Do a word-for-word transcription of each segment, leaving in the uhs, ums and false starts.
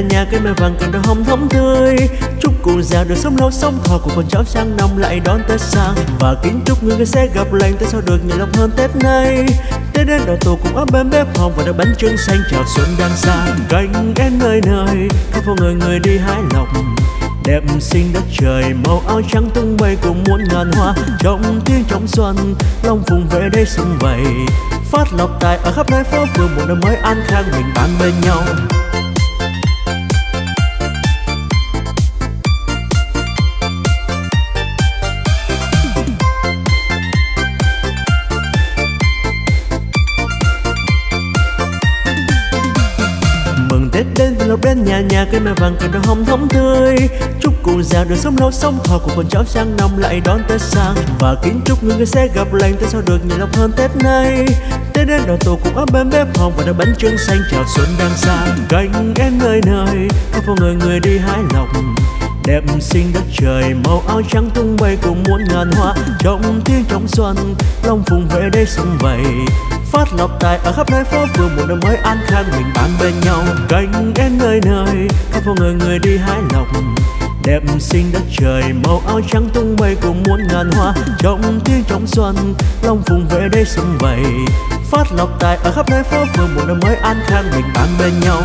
nhà nhà cây mai vàng càng đào hồng thắm tươi. Chúc cụ già được sống lâu sống thọ của con cháu sang năm lại đón Tết sang, và kính chúc người sẽ gặp lành Tết sau được nhiều lòng hơn Tết nay. Tết đến đoàn tụ cùng ấm bên bếp hồng và đôi bánh trưng xanh chào xuân đang sang. Cánh én nơi nơi khắp phố người người đi hái lộc, đẹp xinh đất trời màu áo trắng tung bay cùng muôn ngàn hoa. Trong tiếng trong xuân long vùng về đây sum vầy, phát lộc tài ở khắp nơi phố phường, một năm mới an khang mình bạn bên nhau. Đến nhà nhà cây mai vàng càng đào hồng thắm tươi. Chúc cụ già được sống lâu sống thọ của con cháu sang năm lại đón Tết sang, và kính chúc người người sẽ gặp lành Tết sau được nhiều lòng hơn Tết nay. Tết đến đoàn tụ cùng ấm bên bếp hồng và đôi bánh trưng xanh chào xuân đang sang. Cánh én nơi nơi khắp phố người người đi hái lộc, đẹp xinh đất trời màu áo trắng tung bay cùng muôn ngàn hoa. Trong tiếng trong xuân long phùng về đây sum vầy, phát lộc tài ở khắp nơi phố phường, một năm mới an khang mình bạn bên nhau. Cánh én nơi nơi khắp phố người người đi hái lộc, đẹp xinh đất trời màu áo trắng tung bay cùng muôn ngàn hoa. Trong tiếng trong xuân long phùng về đây sum vầy, phát lộc tài ở khắp nơi phố phường, một năm mới an khang mình bạn bên nhau.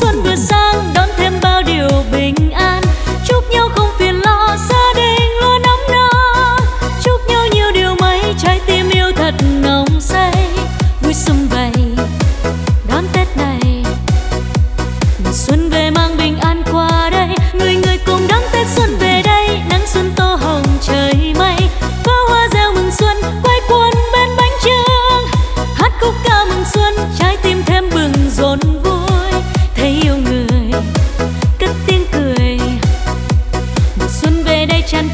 xuân vừa sang đón thêm bao điều bình an, chúc nhau không phiền lo, gia đình luôn ấm no, chúc nhau nhiều điều mấy, trái tim yêu thật nồng say, vui sum vầy đón Tết này. Mùa xuân về mang bình an qua đây, người người cùng đón Tết xuân về đây, nắng xuân tô hồng trời mây, pháo hoa reo mừng xuân, quay cuồng bên bánh trưng, hát khúc ca mừng xuân, trái tim thêm bừng rộn vui. Trái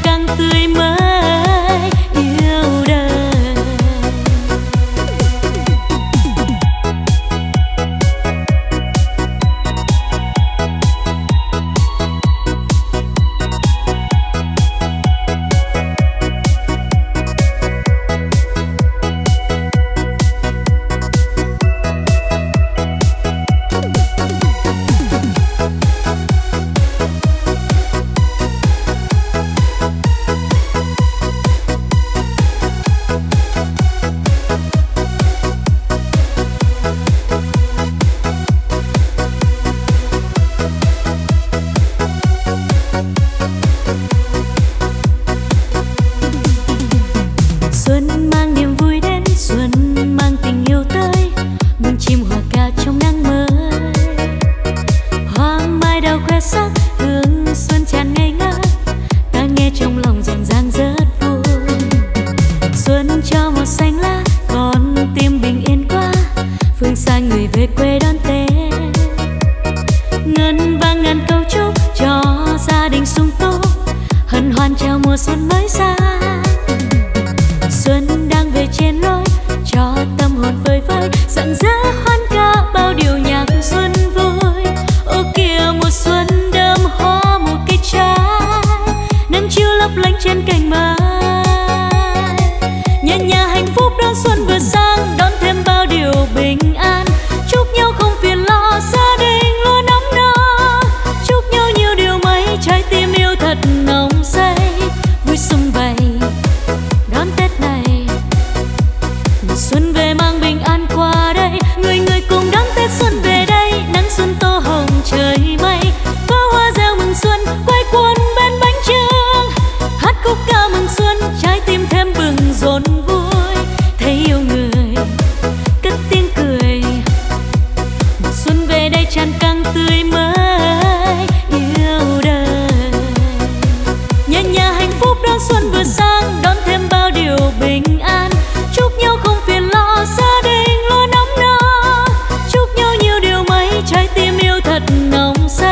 tim yêu thật nồng say.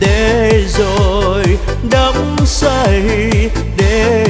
Để rồi đắm say, để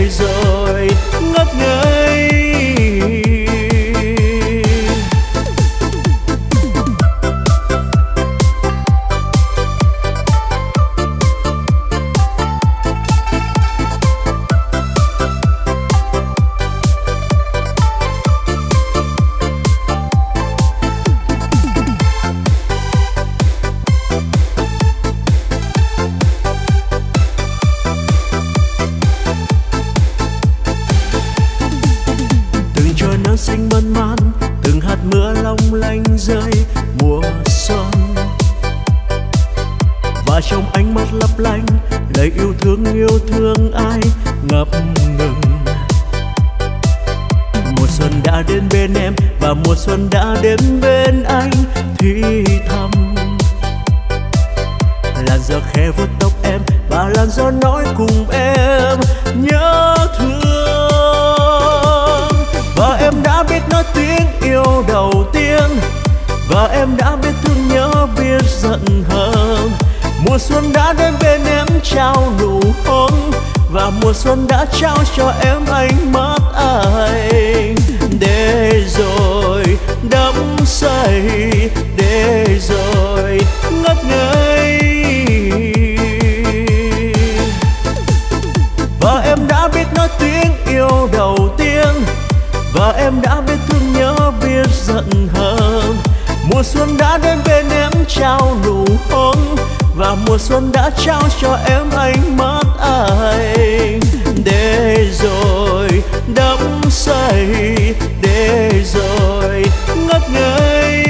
rồi ngất ngây. mùa xuân đã trao cho em ánh mắt anh. Để rồi đắm say, để rồi ngất ngây.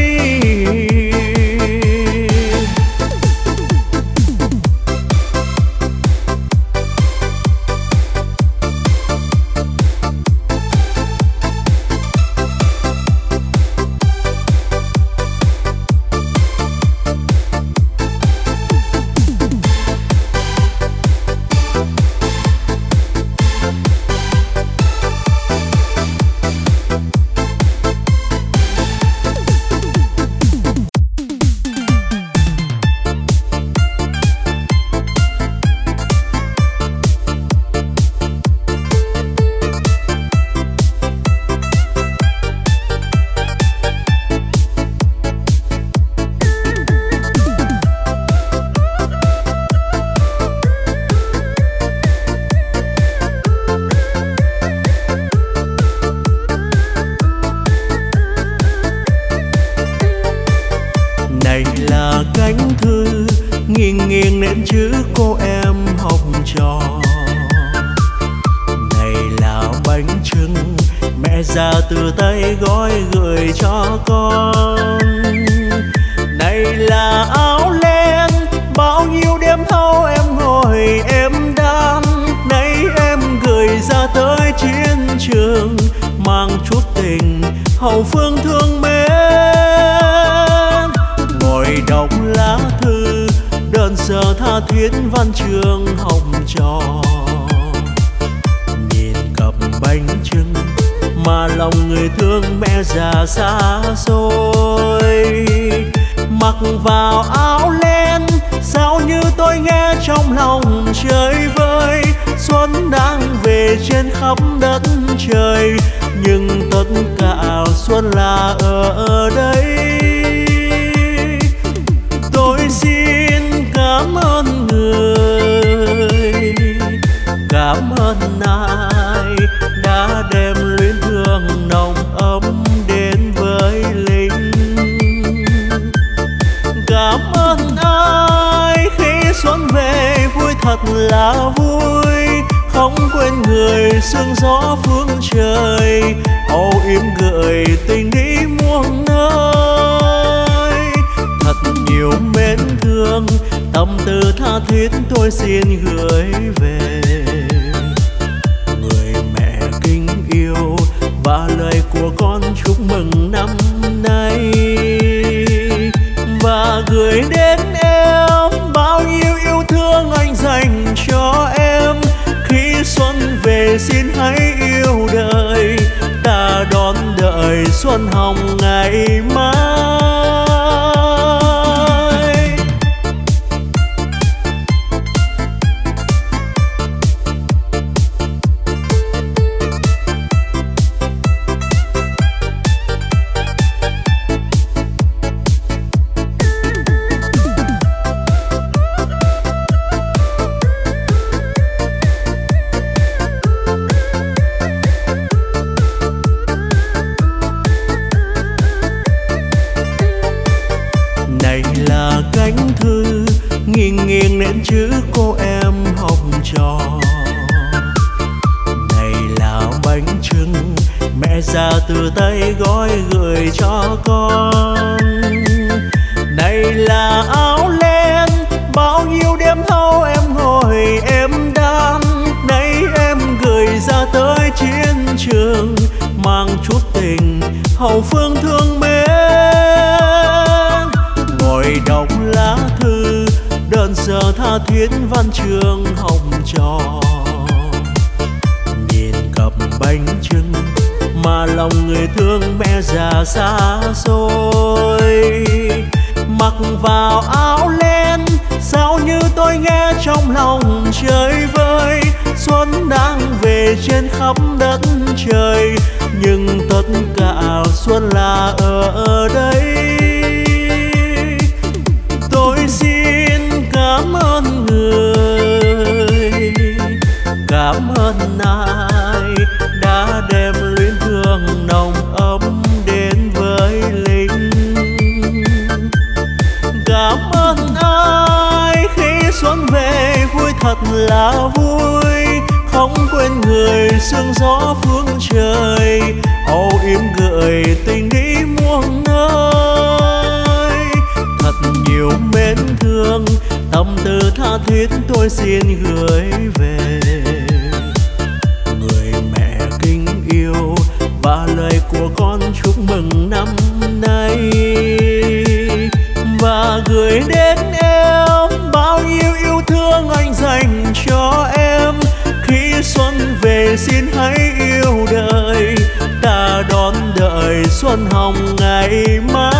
hướng về vui thật là vui, không quên người sương gió phương trời, âu yếm gợi tình nghĩ muôn nơi. Thật nhiều mến thương, tâm tư tha thiết tôi xin gửi về người mẹ kính yêu, và lời của con chúc mừng năm nay. Và gửi đến em bao nhiêu yêu thương anh dành cho em, khi xuân về xin hãy yêu đời, ta đón đợi xuân hồng ngày mai.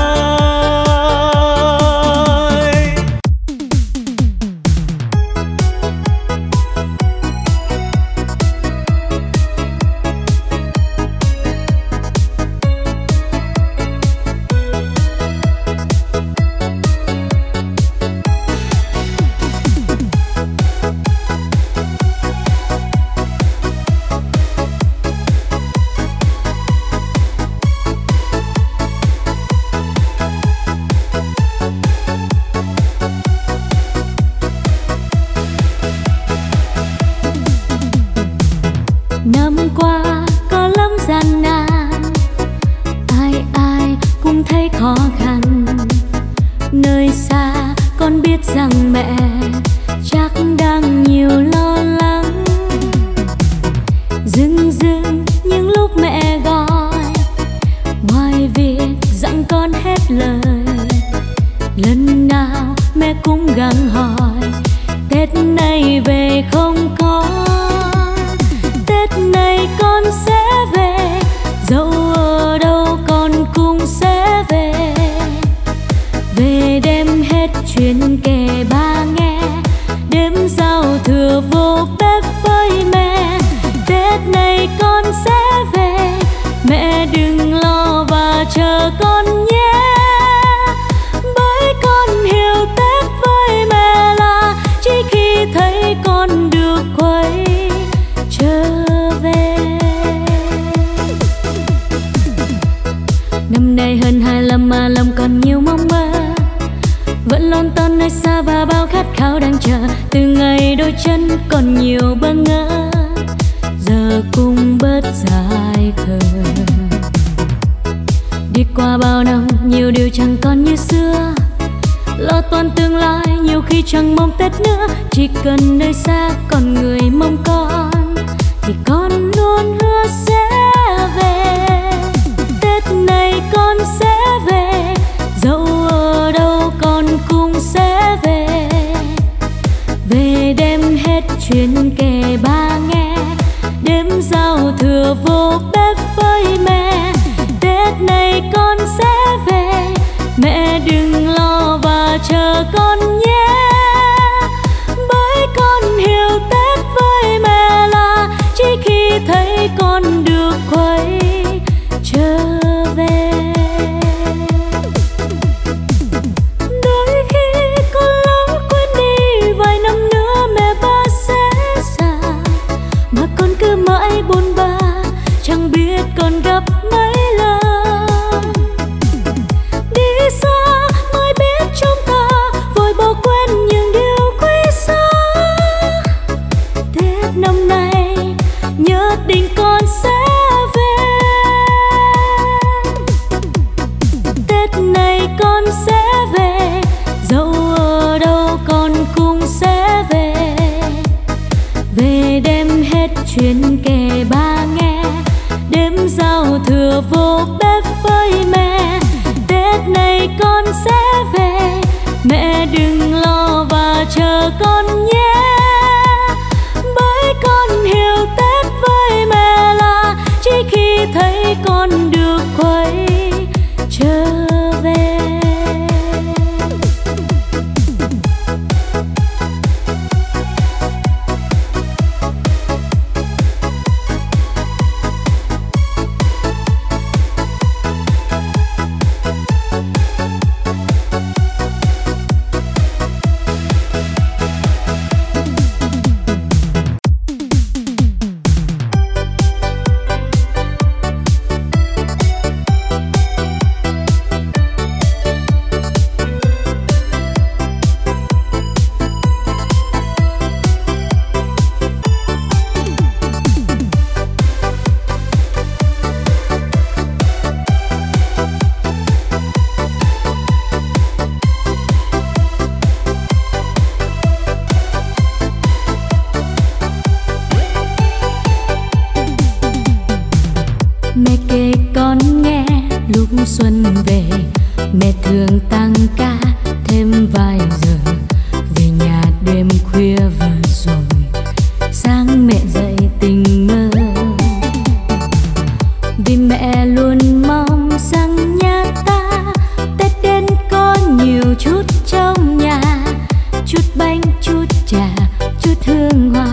trăng hoa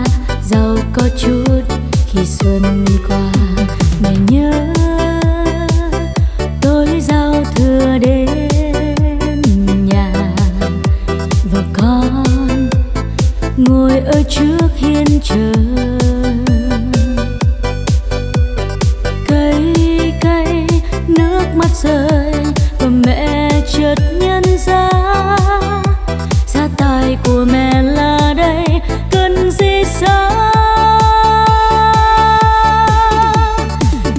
giàu có chút khi xuân qua. Mẹ nhớ tối giao thừa đến nhà và con ngồi ở trước hiên chờ. Cây cây nước mắt rơi và mẹ chợt nhận ra gia tài của mẹ là đây cần gì xa.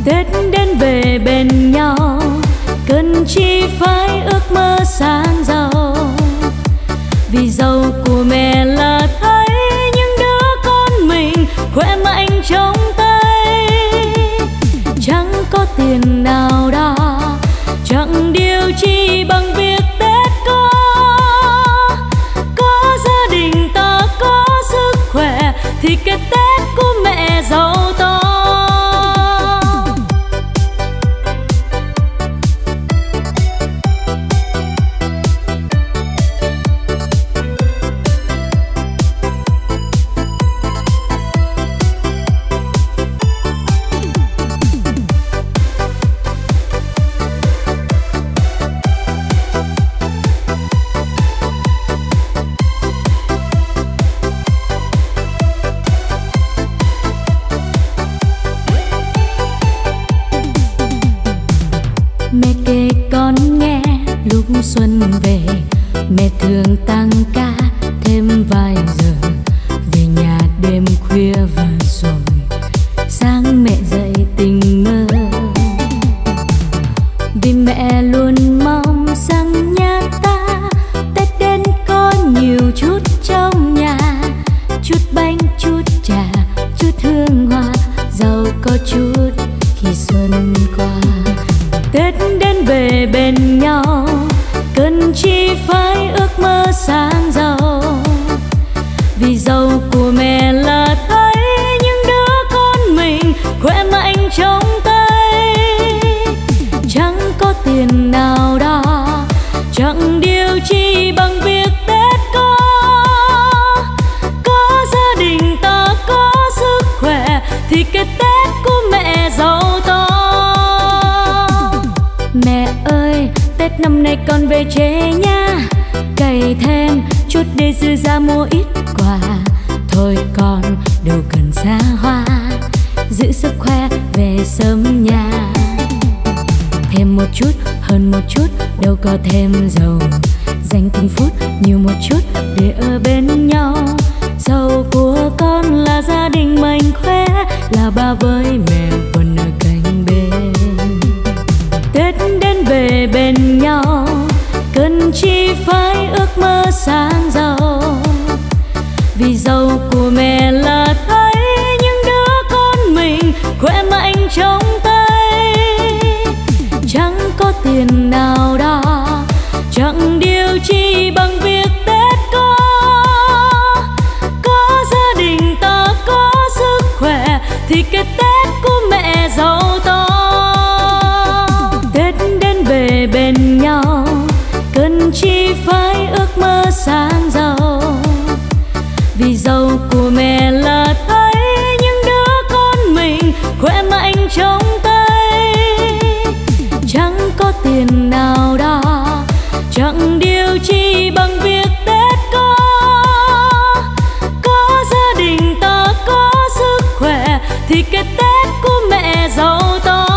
Tết đến về bên nhau cần chi phải ước mơ sáng giàu, vì giàu của mẹ là thấy những đứa con mình khỏe mạnh trong tay. Chẳng có tiền nào đó chẳng điều chi bằng việc Tết có, có gia đình ta có sức khỏe thì cái Tết của mẹ giàu to. Xuân về mẹ thường tăng ca thêm vài giờ, về nhà đêm khuya và rồi sáng mẹ dậy tình mơ. Vì mẹ luôn mong rằng nhà ta Tết đến có nhiều chút trong nhà, chút bánh chút trà chút hương hoa giàu có chút khi xuân qua. Tết đến về bên nhau cần chi phải ước mơ sáng giàu, vì giàu của mẹ là thấy những đứa con mình khỏe mạnh trong tay. Chẳng có tiền nào đó chẳng điều chi bằng việc Tết có, có gia đình ta có sức khỏe thì cái Tết của mẹ giàu to. Mẹ ơi, Tết năm nay con về chế nha, cày thêm chút để dư ra mua ít quà. Thôi con đâu cần xa hoa, giữ sức khỏe về sớm nhà. Thêm một chút, hơn một chút, đâu có thêm giàu, dành từng phút nhiều một chút để ở bên nhau. Giàu của con là gia đình mạnh khỏe, là ba với mẹ vẫn ở cạnh bên. Tết đến về bên nhau cần chi phải ước mơ sáng giàu, vì giàu của mẹ là thấy những đứa con mình khỏe mạnh trong tay. Chẳng có tiền nào đó chẳng điều chi bằng việc Tết có, có gia đình ta có sức khỏe thì cái Tết của mẹ giàu to. Bên nhau cần chi phải ước mơ sáng giàu, vì giàu của mẹ là thấy những đứa con mình khỏe mạnh trong tay. Chẳng có tiền nào đó chẳng điều chi bằng việc Tết có, có gia đình ta có sức khỏe thì cái Tết của mẹ giàu to.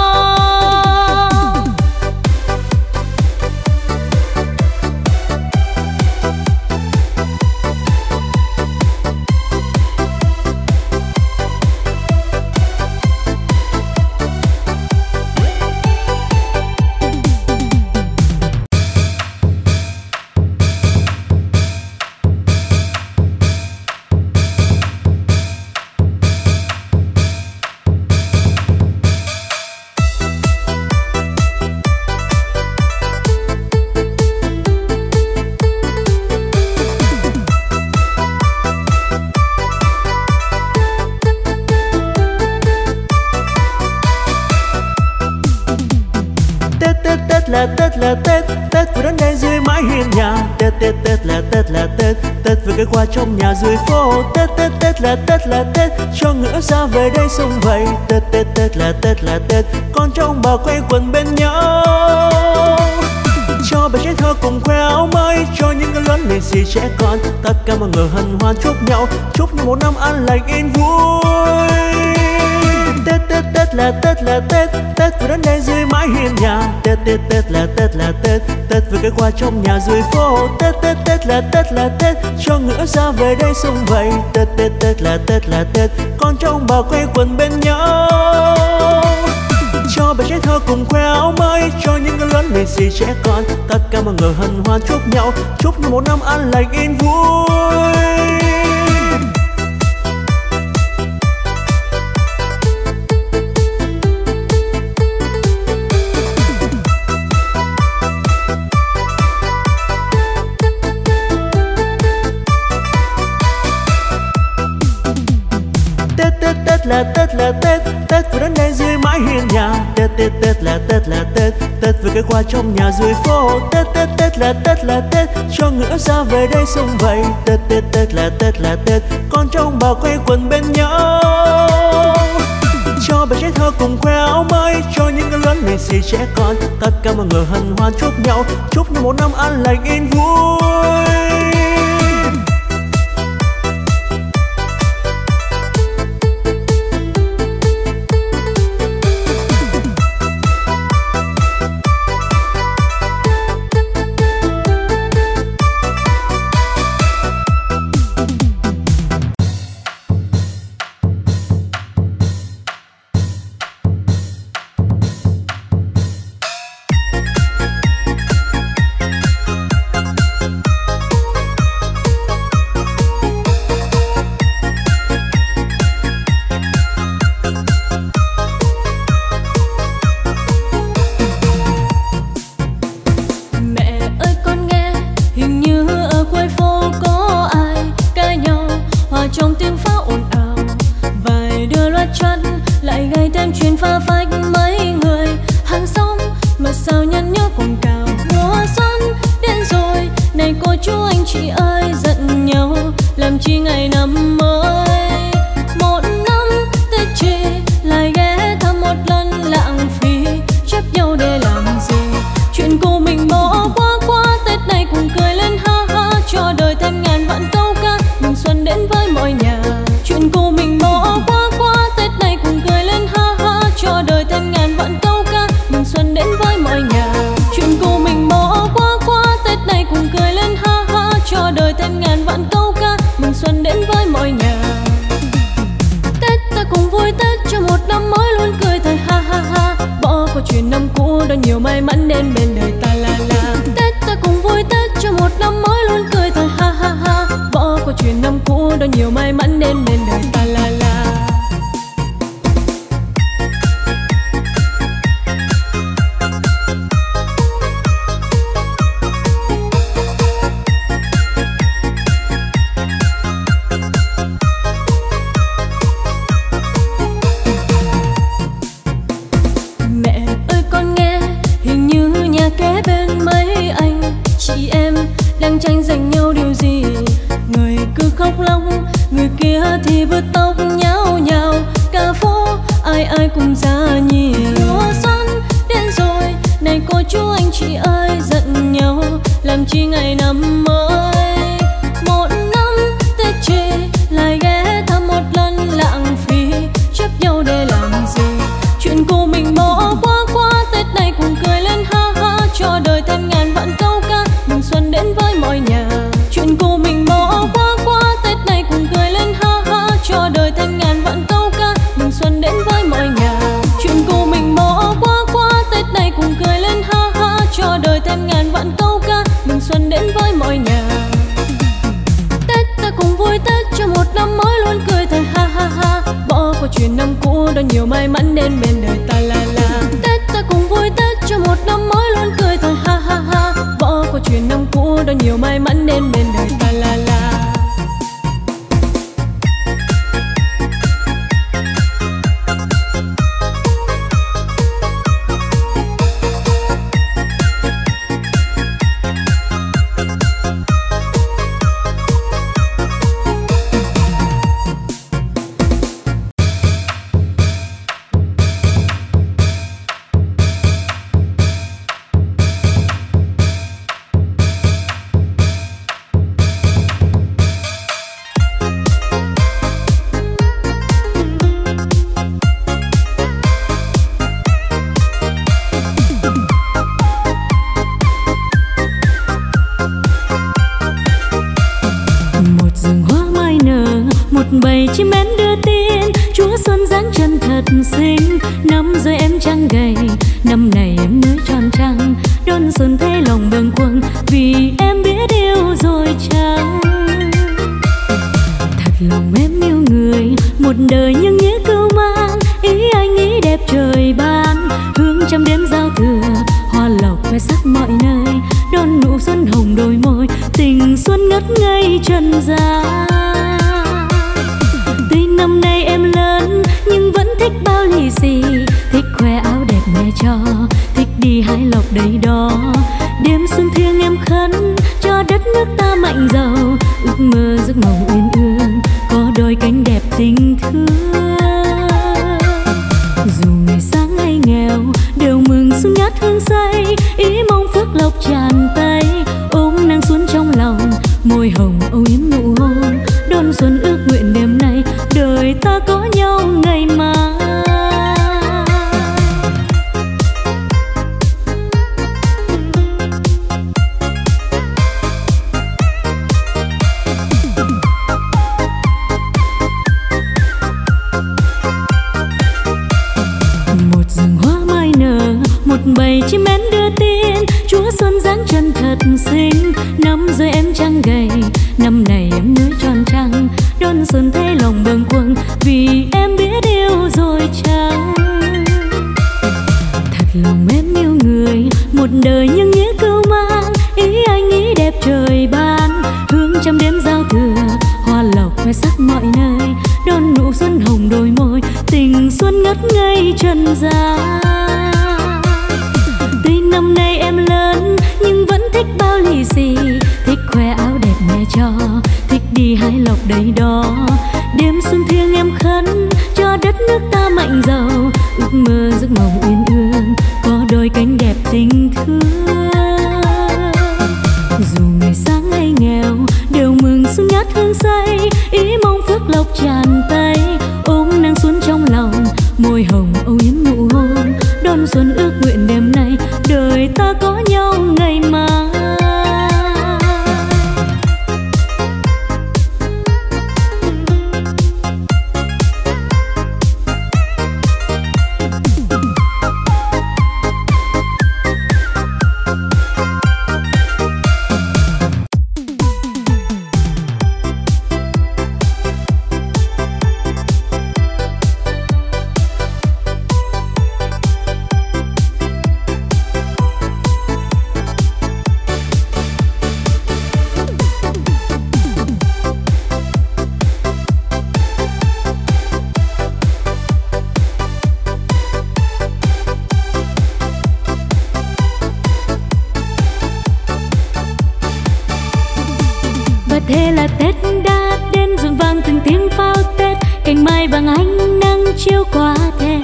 Tết là Tết, Tết vừa đến đây dưới mái hiên nhà. Tết Tết, Tết là Tết là Tết, Tết vừa cái qua trong nhà dưới phố. Tết, Tết, Tết là Tết là Tết, cho ngựa ra về đây sông vầy. Tết, Tết, Tết là Tết là Tết, con cháu bà quay quần bên nhau. Cho bà trẻ thơ cùng khoe áo mới, cho những cái lớn lì xì trẻ con. Tất cả mọi người hân hoan chúc nhau, chúc nhau một năm an lành yên vui. Tết, Tết, Tết là Tết là Tết, Tết vừa đến đây dưới mái hiên nhà. Tết, Tết, Tết là Tết là Tết, Tết vừa cái qua trong nhà dưới phố. Tết, Tết, Tết là Tết là Tết, cho ngựa ra về đây sông vầy. Tết, Tết, Tết là Tết là Tết, con cháu bà quây quần bên nhau. Cho bé trẻ thơ cùng khoe áo mới, cho những cái lớn lì xì trẻ con. Tất cả mọi người hân hoan chúc nhau, chúc nhau một năm an lành yên vui. Tết là Tết là Tết, Tết vừa đến đây dưới mái hiên nhà. Tết, Tết, Tết là Tết là Tết, Tết vừa cái qua trong nhà dưới phố. Tết, Tết, Tết là Tết là Tết, cho ngựa ra về đây sông vầy. Tết, Tết, Tết là Tết là Tết, con cháu bà quây quần bên nhau. Cho bé trẻ thơ cùng khoe áo mới, cho những cái lớn lì xì trẻ con. Tất cả mọi người hân hoan chúc nhau, chúc nhau một năm an lành yên vui. một bầy chim én đưa tin Chúa Xuân dáng chân thật xinh. Năm rồi em trăng gầy, năm này em mới tròn trăng. Đón xuân thấy lòng bâng quâng vì em biết yêu rồi chăng. Thật lòng em yêu người, một đời nhưng nghĩa cưu mang. Ý anh nghĩ đẹp trời ban, hướng trăm đêm giao thừa. Hoa lộc khoe sắc mọi nơi, đón nụ xuân hồng đôi môi. Tình xuân ngất ngây trần gian. Tuy năm nay em lớn nhưng vẫn thích bao lì xì. Thích khoe áo đẹp mẹ cho, thích đi hái lộc đầy đó. Đêm xuân thiêng em khấn cho đất nước ta mạnh giàu. Ước mơ giấc mộng uyên ương, có đôi cánh đẹp tình thương. Dù ngày sáng hay nghèo đều mừng xuân ngát hương say. Ý mong phước lộc tràn tay, ôm nắng xuân trong lòng. Môi hồng âu yếm nụ hôn, đón xuân ước nguyện đêm nay. Đời ta có nhau ngày mai. Bầy chim én đưa tin Chúa Xuân dáng chân thật xinh. Năm rồi em trăng gầy, năm này em mới tròn trăng. Đón xuân thấy lòng bâng quâng vì em biết yêu rồi chăng. Thật lòng em yêu người, một đời nhưng nghĩa cưu mang. Ý anh nghĩ đẹp trời ban, hướng trăm đêm giao thừa. Hoa lộc khoe sắc mọi nơi, đón nụ xuân hồng đôi môi. Tình xuân ngất ngây trần gian. Năm nay em lớn nhưng vẫn thích bao lì xì. Thích khoe áo đẹp mẹ cho, thích đi hái lộc đầy đó. Đêm xuân thiêng em khấn cho đất nước ta mạnh giàu. Ước mơ giấc mộng uyên ương, có đôi cánh đẹp tình thương. Dù ngày sáng hay nghèo đều mừng xuân ngát hương say. Ý mong phước lộc tràn tay, ôm nắng xuân trong lòng. Môi hồng âu yếm nụ hôn, đón xuân ước nguyện đêm nay. Đời ta có nhau ngày mai. Thế là Tết đã đến, rộn vang từng tiếng pháo Tết. Cành mai vàng ánh nắng chiếu qua thềm,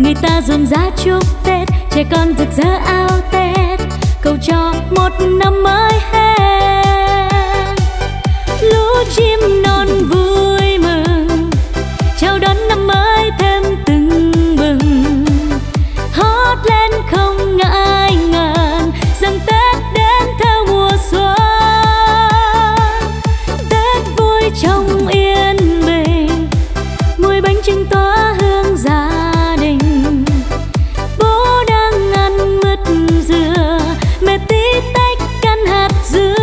người ta rộn rã chúc Tết. Trẻ con rực rỡ áo Tết, cầu cho một năm mới hết. Lũ chim non vui mừng, chào đón năm mới thêm từng bừng. Hót lên không ngại ngần, rằng Tết đến theo mùa xuân. Trong yên bình, mùi bánh trưng tỏa hương gia đình. Bố đang ăn mứt dừa, mẹ tí tách căn hạt dưa.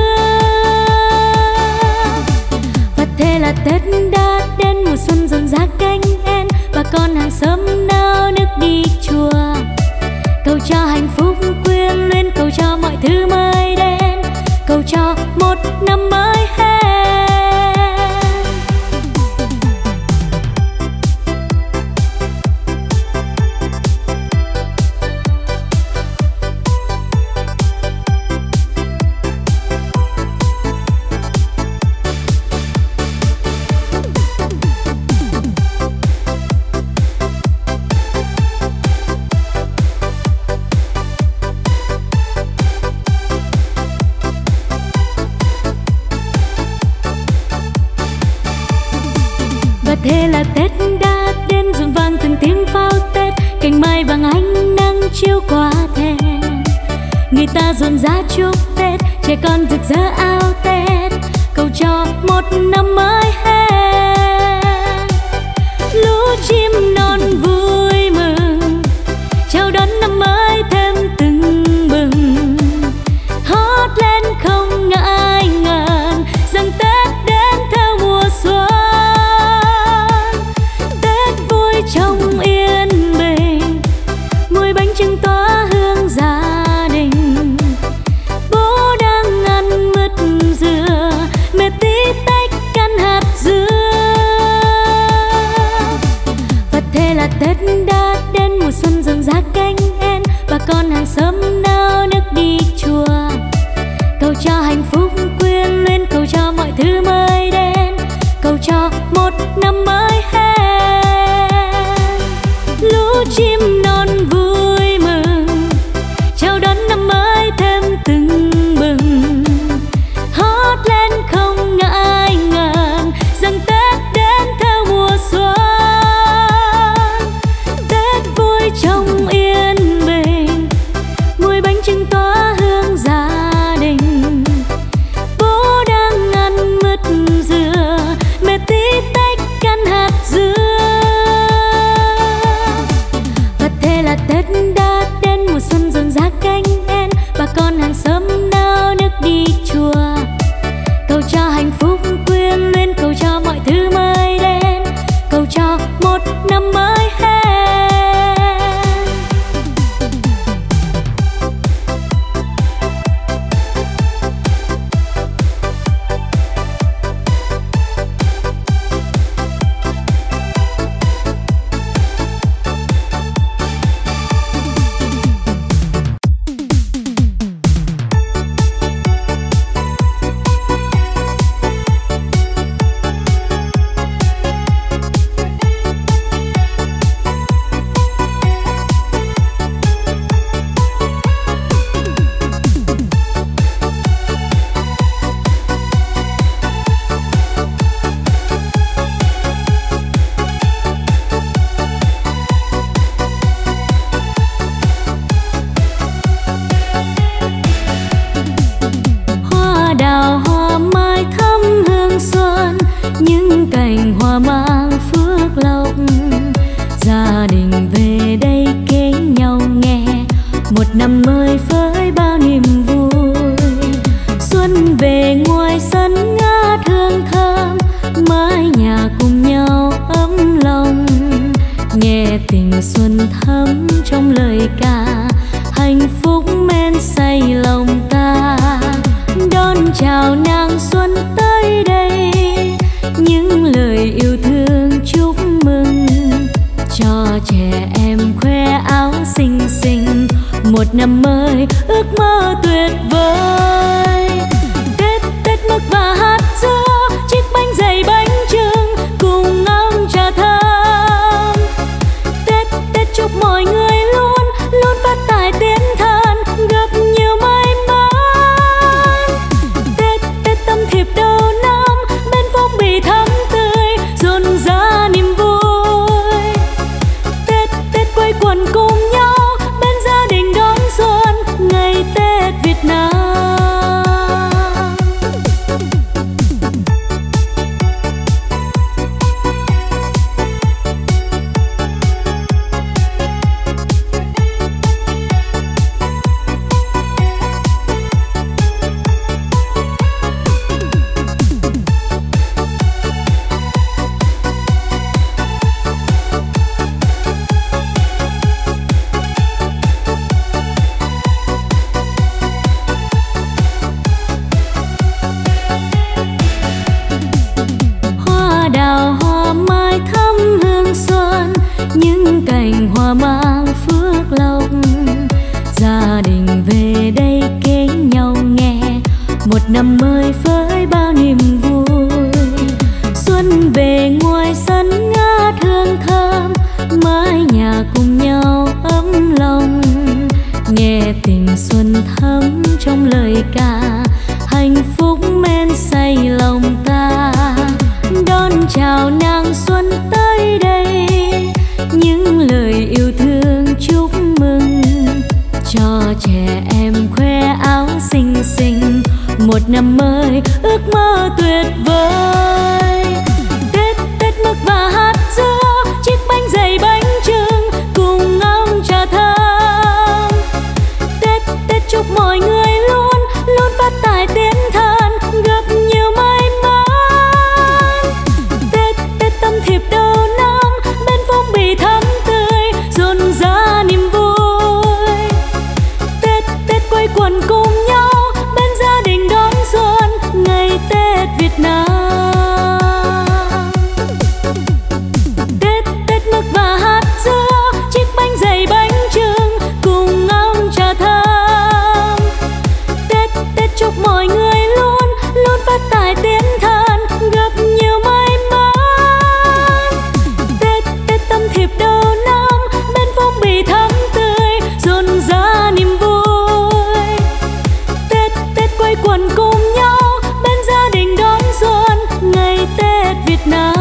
Và thế là Tết đã đến, mùa xuân rộn rã cánh én. Bà con hàng xóm nao nức đi chùa, cầu cho hạnh phúc quyến luyến, cầu cho mọi thứ mới đến, cầu cho một năm mới hết. Thế là Tết đã đến, rộn vang từng tiếng pháo Tết. Cành mai vàng ánh nắng chiếu qua thềm, người ta rộn rã chúc Tết. Trẻ con rực rỡ áo Tết, cầu cho một năm mới hết. những lời yêu thương chúc mừng cho trẻ em khoe áo xinh xinh. Một năm mới ước mơ tuyệt vời, Tết Tết mứt và hạt dưa, chiếc bánh dày bánh chưng cùng ông trà thơm. Tết Tết chúc mọi người luôn luôn phát tài tiến thân, gặp nhiều may mắn. Tết Tết tâm thiệp đầu năm, bên phong bì thắm tươi rộn rã niềm vui. Tết Tết quây quần cùng nhau, mang phước lộc gia đình về đây kính nhau nghe. Một năm mới với bao niềm vui, xuân về ngoài sân ngát hương thơm, mái nhà cùng nhau ấm lòng, nghe tình xuân thấm trong lời ca, hạnh phúc men say lòng ta. Đón chào nàng xuân tới đây, những lời yêu thương chúc mừng cho trẻ em khoe áo xinh xinh. Một năm mới ước mơ tuyệt vời, Tết Tết mứt và hạt dưa, chiếc bánh dày bánh chưng cùng ông trà thơm. Tết Tết chúc mọi người luôn luôn phát tài tiến thân, gặp nhiều may mắn. Tết Tết tâm thiệp đầu năm, bên phong bì thắm tươi rộn rã niềm vui. Tết Tết quây quần cùng nhau, bên gia đình đón xuân ngày Tết Việt Nam. Tết Tết mứt và hạt dưa, chiếc bánh dày bánh chưng cùng ông trà thơm. Tết Tết chúc mọi người luôn luôn phát tài tiến thân, gặp nhiều may mắn. Tết Tết tâm thiệp đầu năm, bên phong bì thắm tươi rộn rã niềm vui. Tết Tết quây quần cùng nhau, bên gia đình đón xuân ngày Tết Việt Nam.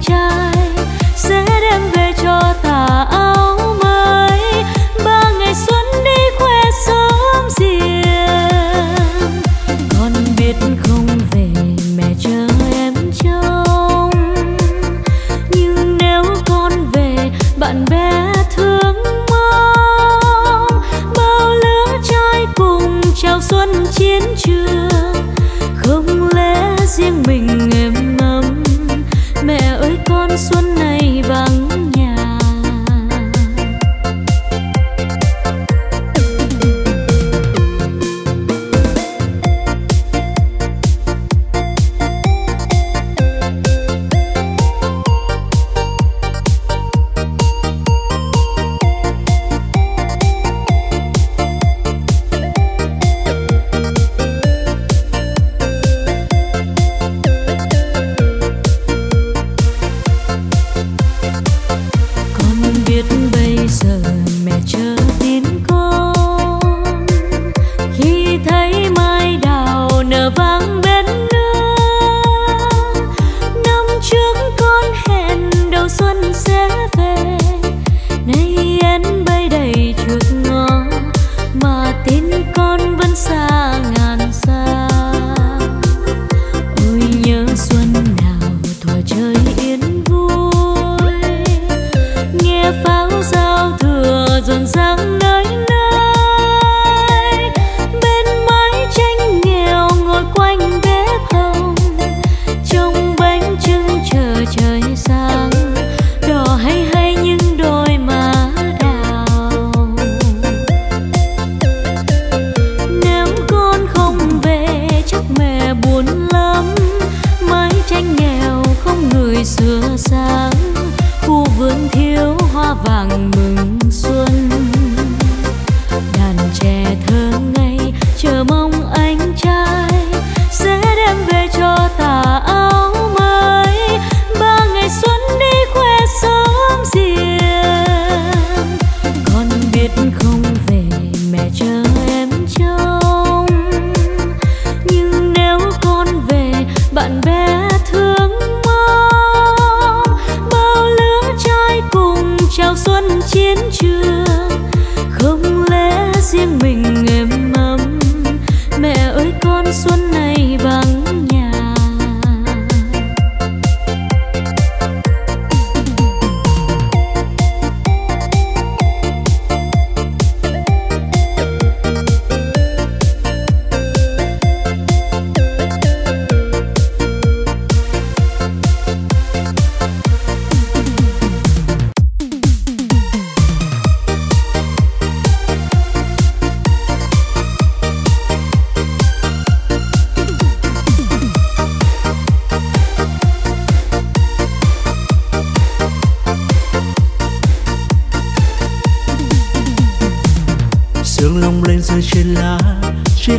Trai sẽ đem về cho ta áo mới ba ngày.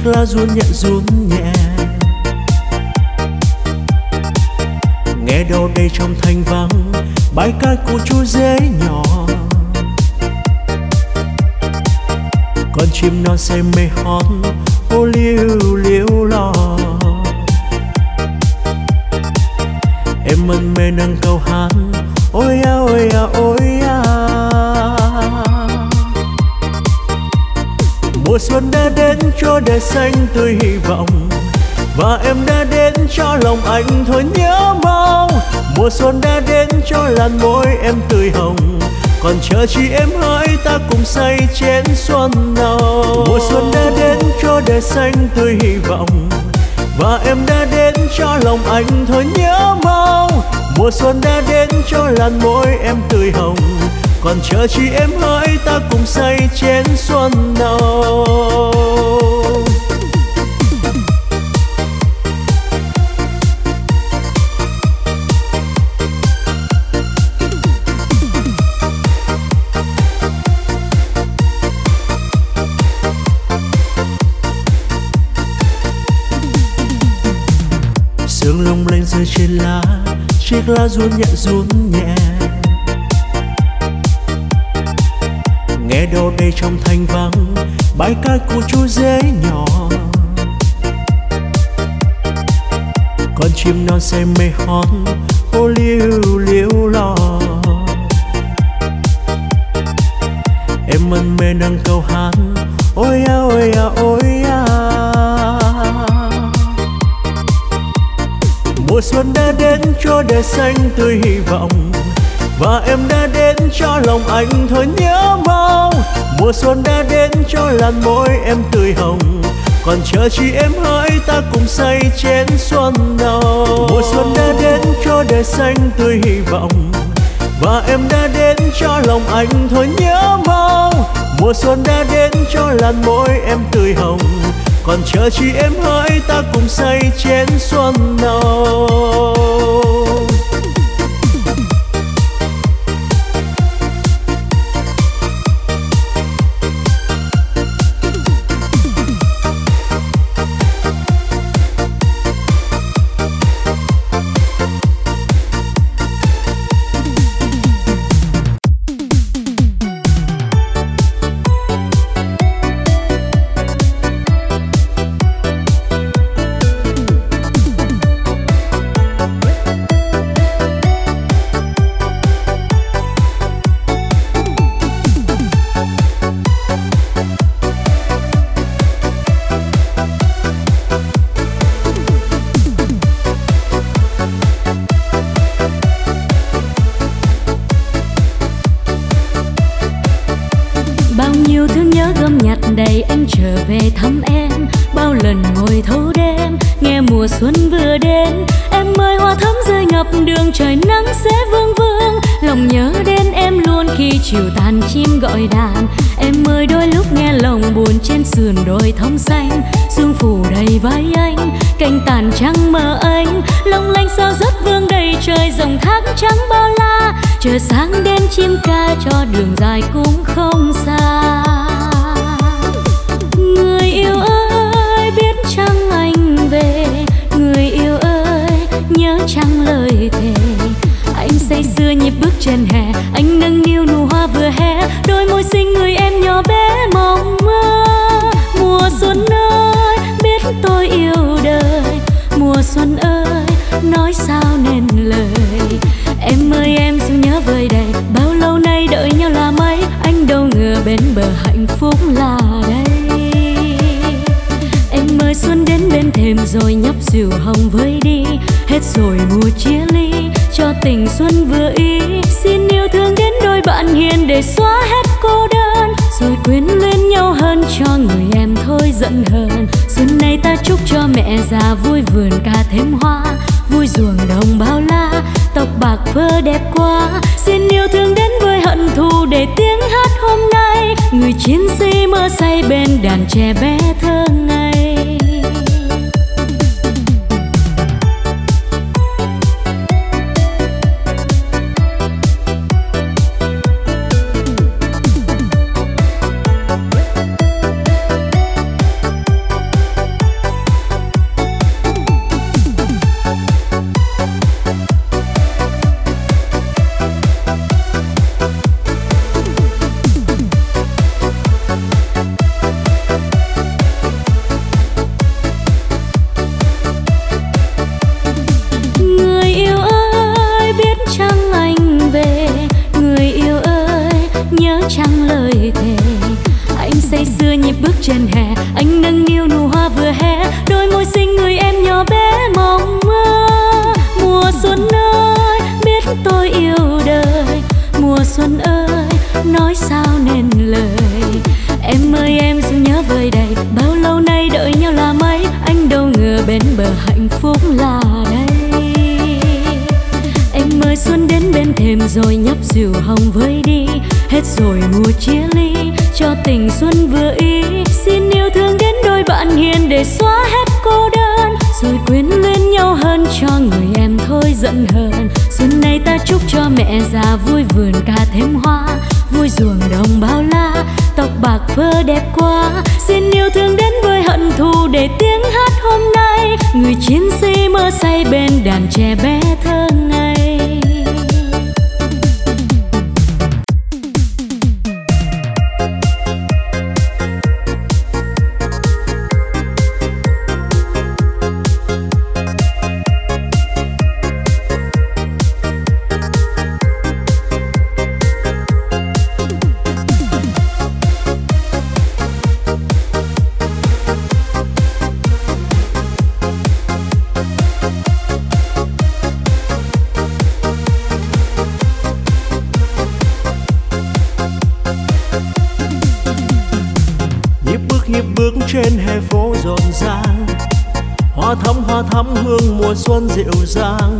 lá run nhẹ run nhẹ nghe đâu đây trong thanh vắng bài ca của chú dế nhỏ, con chim non say mê hót ô liu liu lo. Em mân mê nâng câu hát ôi a ôi a ôi a. Mùa xuân đã đến cho đời xanh tươi hy vọng, và em đã đến cho lòng anh thôi nhớ mau. Mùa xuân đã đến cho làn môi em tươi hồng, còn chờ chi em hỡi ta cùng say chén xuân nào. Mùa xuân đã đến cho đời xanh tươi hy vọng, và em đã đến cho lòng anh thôi nhớ mau. Mùa xuân đã đến cho làn môi em tươi hồng, còn chờ chi em hỡi ta cùng say chén xuân nào. Sương lung linh rơi trên lá, chiếc lá run nhẹ run nhẹ nghe đâu đây trong thanh vắng bài ca của chú dế nhỏ, con chim non say mê hót ô liu liu lo. Em mân mê nâng câu hát ôi a ôi a ôi a. Mùa xuân đã đến cho đời xanh tươi hy vọng, và em đã đến cho lòng anh thôi nhớ mau. Mùa xuân đã đến cho làn môi em tươi hồng, còn chờ chi em hỡi ta cùng say chén xuân nào. Mùa xuân đã đến cho đời xanh tươi hy vọng, và em đã đến cho lòng anh thôi nhớ mau. Mùa xuân đã đến cho làn môi em tươi hồng, còn chờ chi em hỡi ta cùng say chén xuân nào. Chiều tàn chim gọi đàn em ơi, đôi lúc nghe lòng buồn trên sườn đồi thông xanh, sương phủ đầy vai anh, cánh tàn trắng mờ anh long lanh sao rất vương đầy trời, dòng thác trắng bao la trời sáng đêm chim ca cho đường dài cũng không xa. Người yêu ơi biết chăng anh về, người yêu ơi nhớ chăng lời thề. Anh say sưa nhịp bước trên hè, anh nâng niu nụ hoa vừa hé, đôi môi xinh người em nhỏ hạnh phúc là đây. Em ơi xuân đến bên thềm rồi nhấp rượu hồng với đi, hết rồi mùa chia ly cho tình xuân vừa ý. Xin yêu thương đến đôi bạn hiền để xóa hết cô đơn, rồi quyến luyến nhau hơn cho người em thôi giận hờn. Xuân nay ta chúc cho mẹ già vui vườn cả thêm hoa, vui ruộng đồng bao la, tóc bạc phơ đẹp quá. Xin yêu thương đến với hận thù để tiếng hát hôm nay người chiến sĩ mơ say bên đàn trẻ bé thơ ngây. Xuân dịu dàng,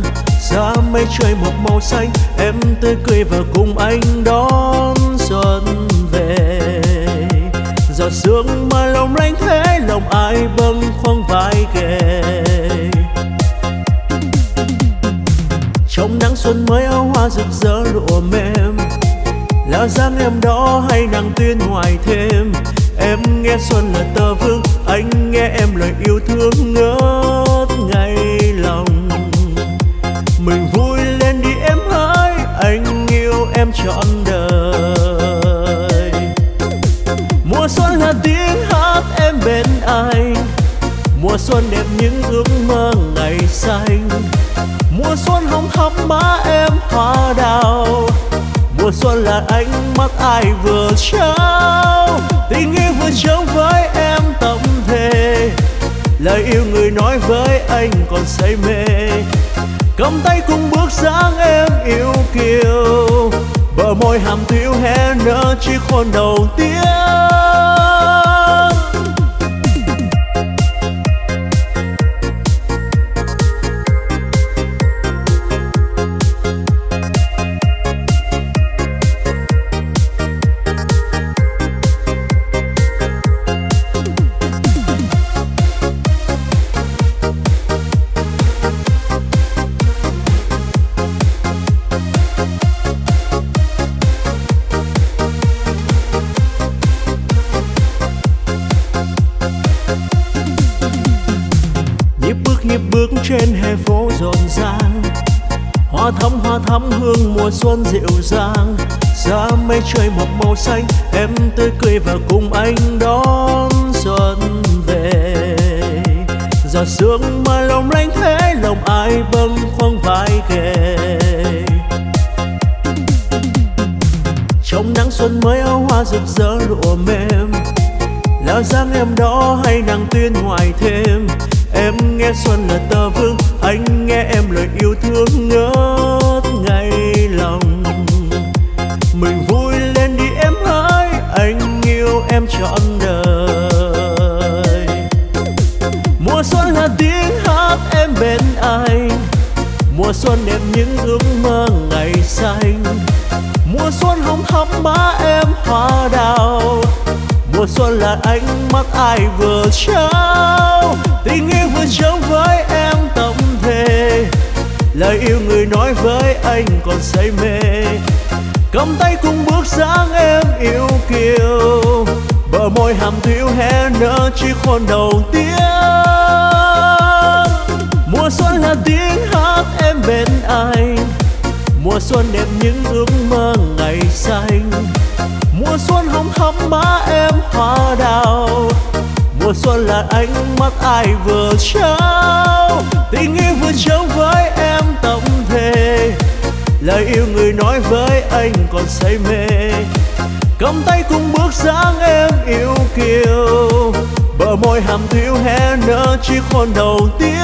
giá mây trời một màu xanh, em tươi cười và cùng anh đón xuân về. Giọt sương mà lòng lanh thế, lòng ai bâng khuâng vai ghề. Trong nắng xuân mới áo hoa rực rỡ lụa mềm, là dáng em đó hay nàng tuyên hoài thêm. Em nghe xuân là tơ vương, anh nghe em lời yêu thương ngớt ngày lòng. Mình vui lên đi em hỡi, anh yêu em trọn đời. Mùa xuân là tiếng hát em bên anh, mùa xuân đẹp những ước mơ ngày xanh. Mùa xuân hồng thắm má em hoa đào, mùa xuân là ánh mắt ai vừa trao. Tình yêu vừa trao với em tầm thề, lời yêu người nói với anh còn say mê. Cầm tay cùng bước dáng em yêu kiều, bờ môi hàm thiếu hé nở chiếc hôn đầu tiên. Trên hè phố rộn ràng, hoa thắm hoa thắm hương mùa xuân dịu dàng. Giá mây trời một màu xanh, em tươi cười và cùng anh đón xuân về. Giọt sương mà lòng lanh thế, lòng ai bâng khuâng vai ghề. Trong nắng xuân xuân mới áo hoa rực rỡ lụa mềm, là dáng em đó hay nàng tuyên hoài thêm. Em nghe xuân là tơ vương, anh nghe em lời yêu thương ngớt ngay lòng. Mình vui lên đi em hỡi, anh yêu em trọn đời. Mùa xuân là tiếng hát em bên anh, mùa xuân đẹp những ước mơ ngày xanh. Mùa xuân hồng thắm má em hoa đào, mùa xuân là ánh mắt ai vừa trao. Tình yêu vừa trao với em tổng thể, lời yêu người nói với anh còn say mê. Cầm tay cùng bước dáng em yêu kiều, bờ môi hàm thiếu hé nở chỉ còn đầu tiên. Mùa xuân là tiếng hát em bên anh, mùa xuân đẹp những ước mơ ngày xanh. Mùa xuân hồng thắm má em hoa đào, mùa xuân là ánh mắt ai vừa trao. Tình yêu vừa trao với em tổng thể, lời yêu người nói với anh còn say mê. Cầm tay cùng bước dáng em yêu kiều, bờ môi hàm thiếu hé nở chỉ còn đầu tiên.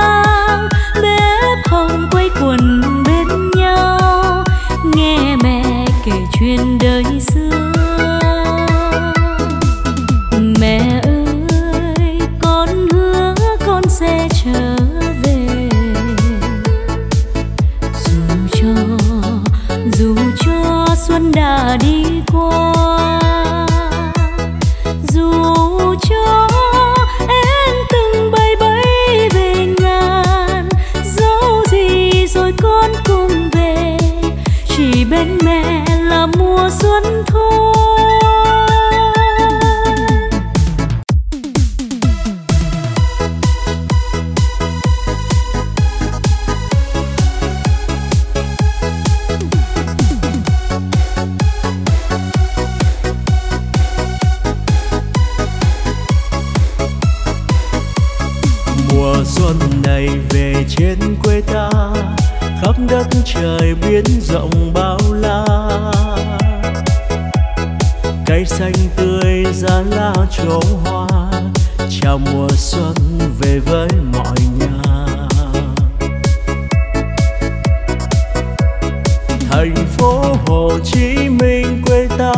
vang, bếp hồng quây quần bên nhau, nghe mẹ kể chuyện đời xưa. Mẹ ơi, con hứa con sẽ trở về, dù cho dù cho xuân đã đi qua, dù cho em từng bay bay về ngàn, dẫu gì rồi con cũng về, chỉ bên mẹ là mùa xuân thôi. Trên quê ta khắp đất trời biến rộng bao la, cây xanh tươi giá lá trổ hoa, chào mùa xuân về với mọi nhà. Thành phố Hồ Chí Minh quê ta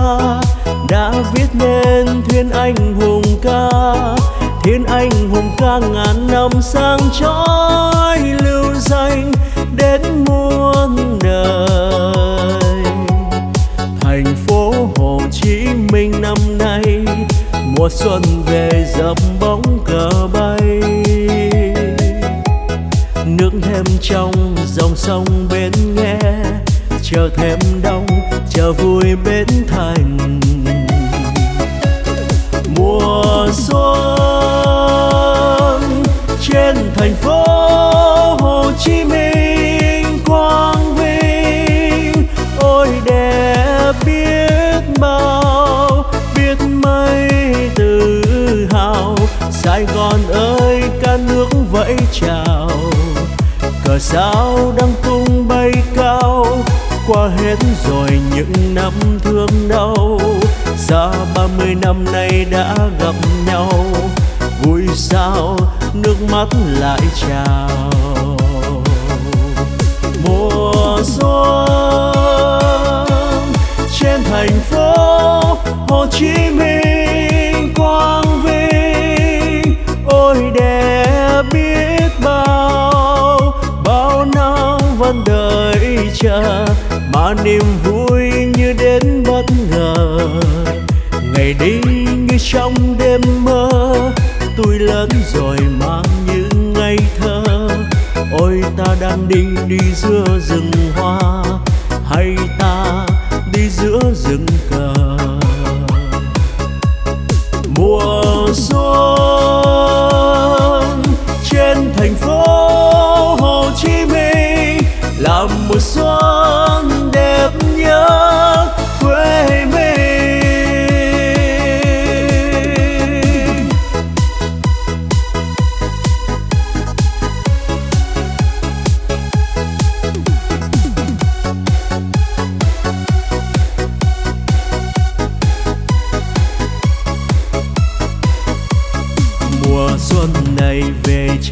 đã viết nên thiên anh hùng ca, thiên anh hùng ca ngàn năm sáng chói lưu danh đến muôn đời. Thành phố Hồ Chí Minh năm nay mùa xuân về dập bóng cờ bay, nước thêm trong dòng sông bến Nghé, chờ thêm đông chờ vui bến thành. Mùa xuân trên thành phố Hồ Chí Minh quang vinh, ôi đẹp biết bao, biết mấy tự hào. Sài Gòn ơi cả nước vẫy chào, cờ sao đang tung bay cao, qua hết rồi những năm thương đau. Xa ba mươi năm nay đã gặp nhau, vui sao nước mắt lại trào. Mùa xuân trên thành phố Hồ Chí Minh quang vinh, ôi đẹp biết bao, bao năm vẫn đợi chờ, mà niềm vui như đến bất ngờ. Ngày đi như trong đêm mơ, tôi lớn rồi mang những ngày thơ. Ôi ta đang đi đi giữa rừng hoa, hay ta đi giữa rừng cờ. Mùa xuân trên thành phố Hồ Chí Minh là mùa xuân đẹp nhớ quê mình.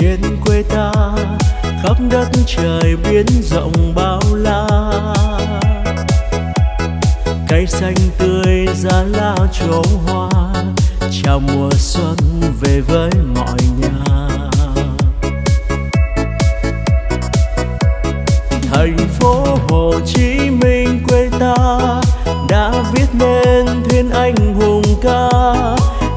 Trên quê ta khắp đất trời biến rộng bao la, cây xanh tươi giá lá trổ hoa, chào mùa xuân về với mọi nhà. Thành phố Hồ Chí Minh quê ta đã viết nên thiên anh hùng ca,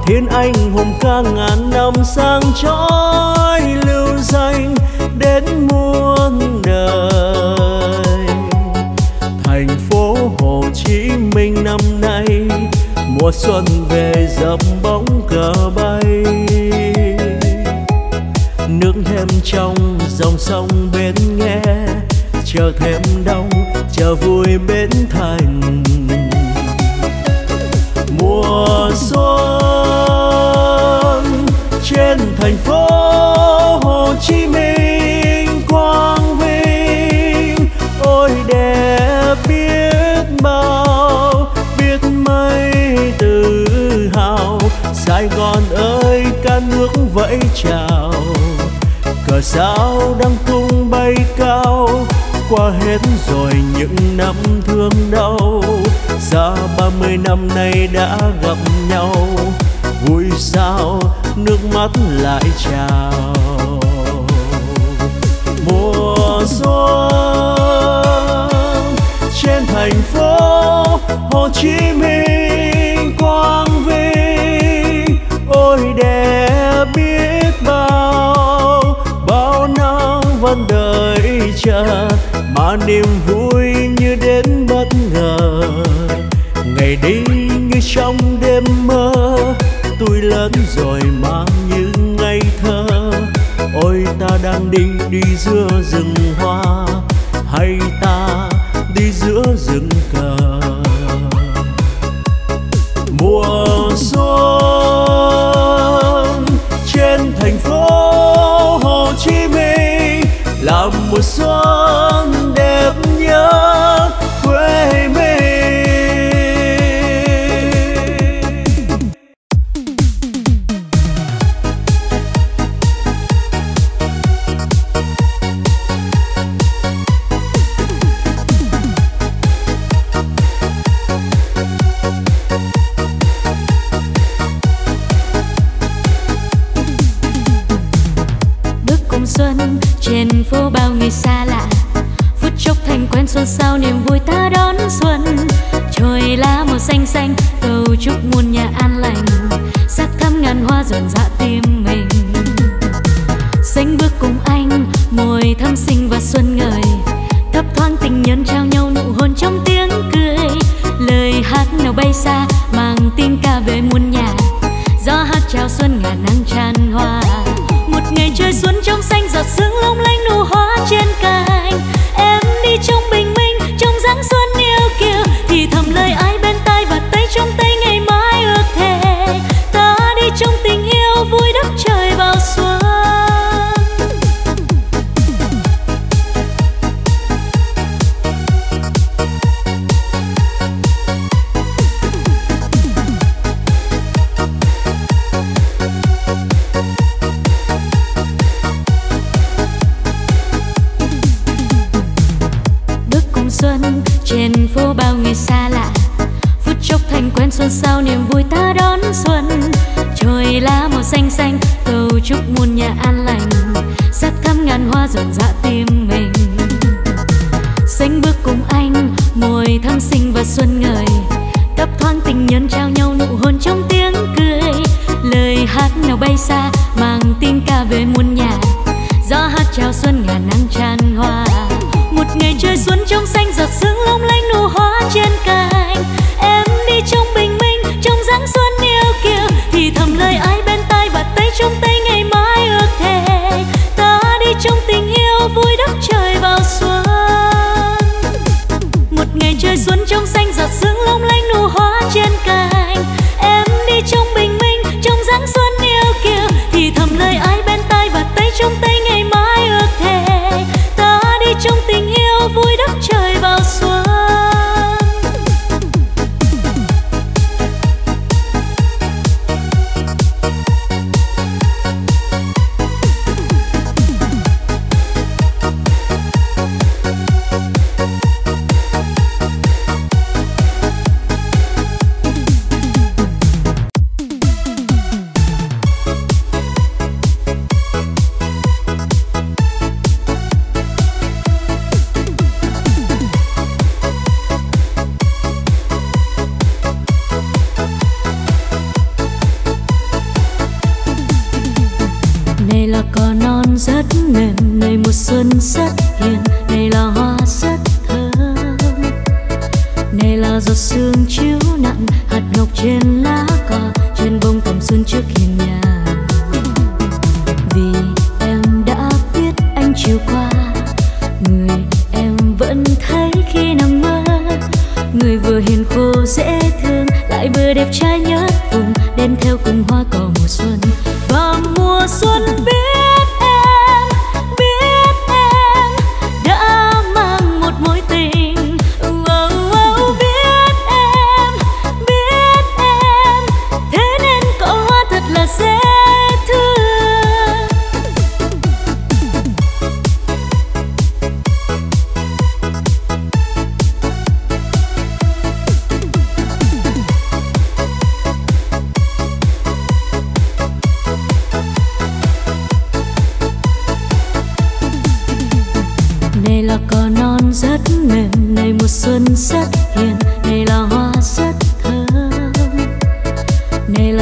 thiên anh hùng ca ngàn năm sáng chói lưu danh đến muôn đời. Thành phố Hồ Chí Minh năm nay mùa xuân về dập bóng cờ bay, nước thêm trong dòng sông bến Nghé, chờ thêm đông chờ vui bến thành. Mùa xuân trên thành phố Hồ Chí Minh quang vinh, ôi đẹp biết bao, biết mấy tự hào. Sài Gòn ơi cả nước vẫy chào, Cờ sao đang tung bay cao, qua hết rồi những năm thương đau. Xa ba mươi năm nay đã gặp nhau, vui sao nước mắt lại trào. Mùa xuân trên thành phố Hồ Chí Minh, Quang Vinh, ôi đẹp biết bao. Bao năm vẫn đợi chờ mà niềm vui như đến bất ngờ. Ngày đi như trong đêm mơ, tôi lớn rồi mà như ngây thơ. Ôi ta đang đi đi giữa rừng hoa, hay ta đi giữa rừng cờ. Mùa xuân trên thành phố Hồ Chí Minh là mùa xuân đẹp nhớ quê mình. Bước cùng xuân trên phố bao người xa lạ, phút chốc thành quen xuân sao niềm vui ta đón xuân. Trời lá màu xanh xanh cầu chúc muôn nhà an lành, sắc thắm ngàn hoa rộn rã tim mình. Sánh bước cùng anh mùi thắm xinh và xuân ngời, thấp thoáng tình nhân trao nhau nụ hôn trong tiếng cười. Lời hát nào bay xa mang tiếng ca về muôn nhà, gió hát chào xuân ngàn nắng tràn hoa. Một ngày trời xuân trong xanh giọt sương lung lanh nụ hoa trên cành. Em đi trong bình minh trong dáng xuân yêu kiều, thì thầm lời ai bên tai và tay trong tay ngày mai ước thề. Ta đi trong tình yêu vui đất trời vào xuân. Trên phố bao người xa lạ, phút chốc thành quen xuân sao niềm vui ta đón xuân. Trời lá màu xanh xanh cầu chúc muôn nhà an lành, sắc thắm ngàn hoa rộn rã tim mình. Sánh bước cùng anh mùi thắm xinh và xuân ngời, thấp thoáng tình nhân trao nhau nụ hôn trong tiếng cười. Lời hát nào bay xa mang tiếng ca về muôn nhà, gió hát chào xuân ngàn nắng tràn hoa. Một ngày trời xuân trong xanh giọt sương long lanh nụ hoa trên cành. Em đi trong bình minh trong dáng xuân yêu kiều, thì thầm lời ai bên tai và tay trong tay ngày mai ước thề. Ta đi trong tình yêu vui đất trời vào xuân. Một ngày trời xuân trong xanh giọt sương long lanh nụ hoa trên cành. Em đi trong bình minh trong dáng xuân yêu kiều, thì thầm lời ai bên tai và tay trong tay ngày mai ước thề. Trong tình yêu vui đất trời vào xuân. Rất mềm này mùa xuân rất hiền, này là hoa rất thơm, này là giọt sương chiếu nặng hạt ngọc trên lá cỏ, trên bông tầm xuân trước hiên nhà. Vì em đã biết anh chiều qua, người em vẫn thấy khi nằm mơ. Người vừa hiền khô dễ thương lại vừa đẹp trai nhất vùng, đem theo cùng hoa cỏ mùa xuân. Và mùa xuân biết dễ thương.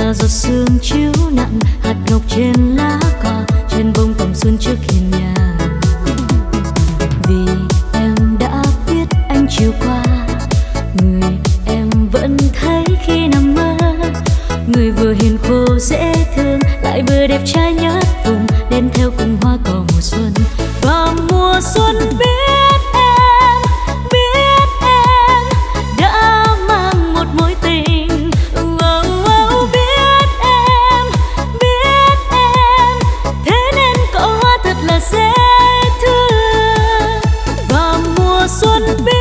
là giọt sương chiếu nặng hạt ngọc trên lá cỏ, trên bông tầm xuân trước hiên nhà. Vì em đã biết anh chiều qua, người em vẫn thấy khi nằm mơ. Người vừa hiền khô dễ thương, lại vừa đẹp trai nhất vùng, đem theo cùng hoa cỏ mùa xuân. Và mùa xuân biết em, biết em đã mang một mối tình. Oh, oh, biết em, biết em, thế nên cậu hoa thật là dễ thương. Và mùa xuân biết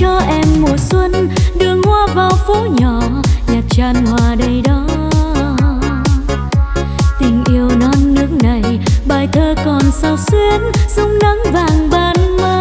cho em mùa xuân, đường hoa vào phố nhỏ, nhạc tràn hòa đầy đó. Tình yêu non nước này, bài thơ còn sao xuyến, sông nắng vàng ban mai.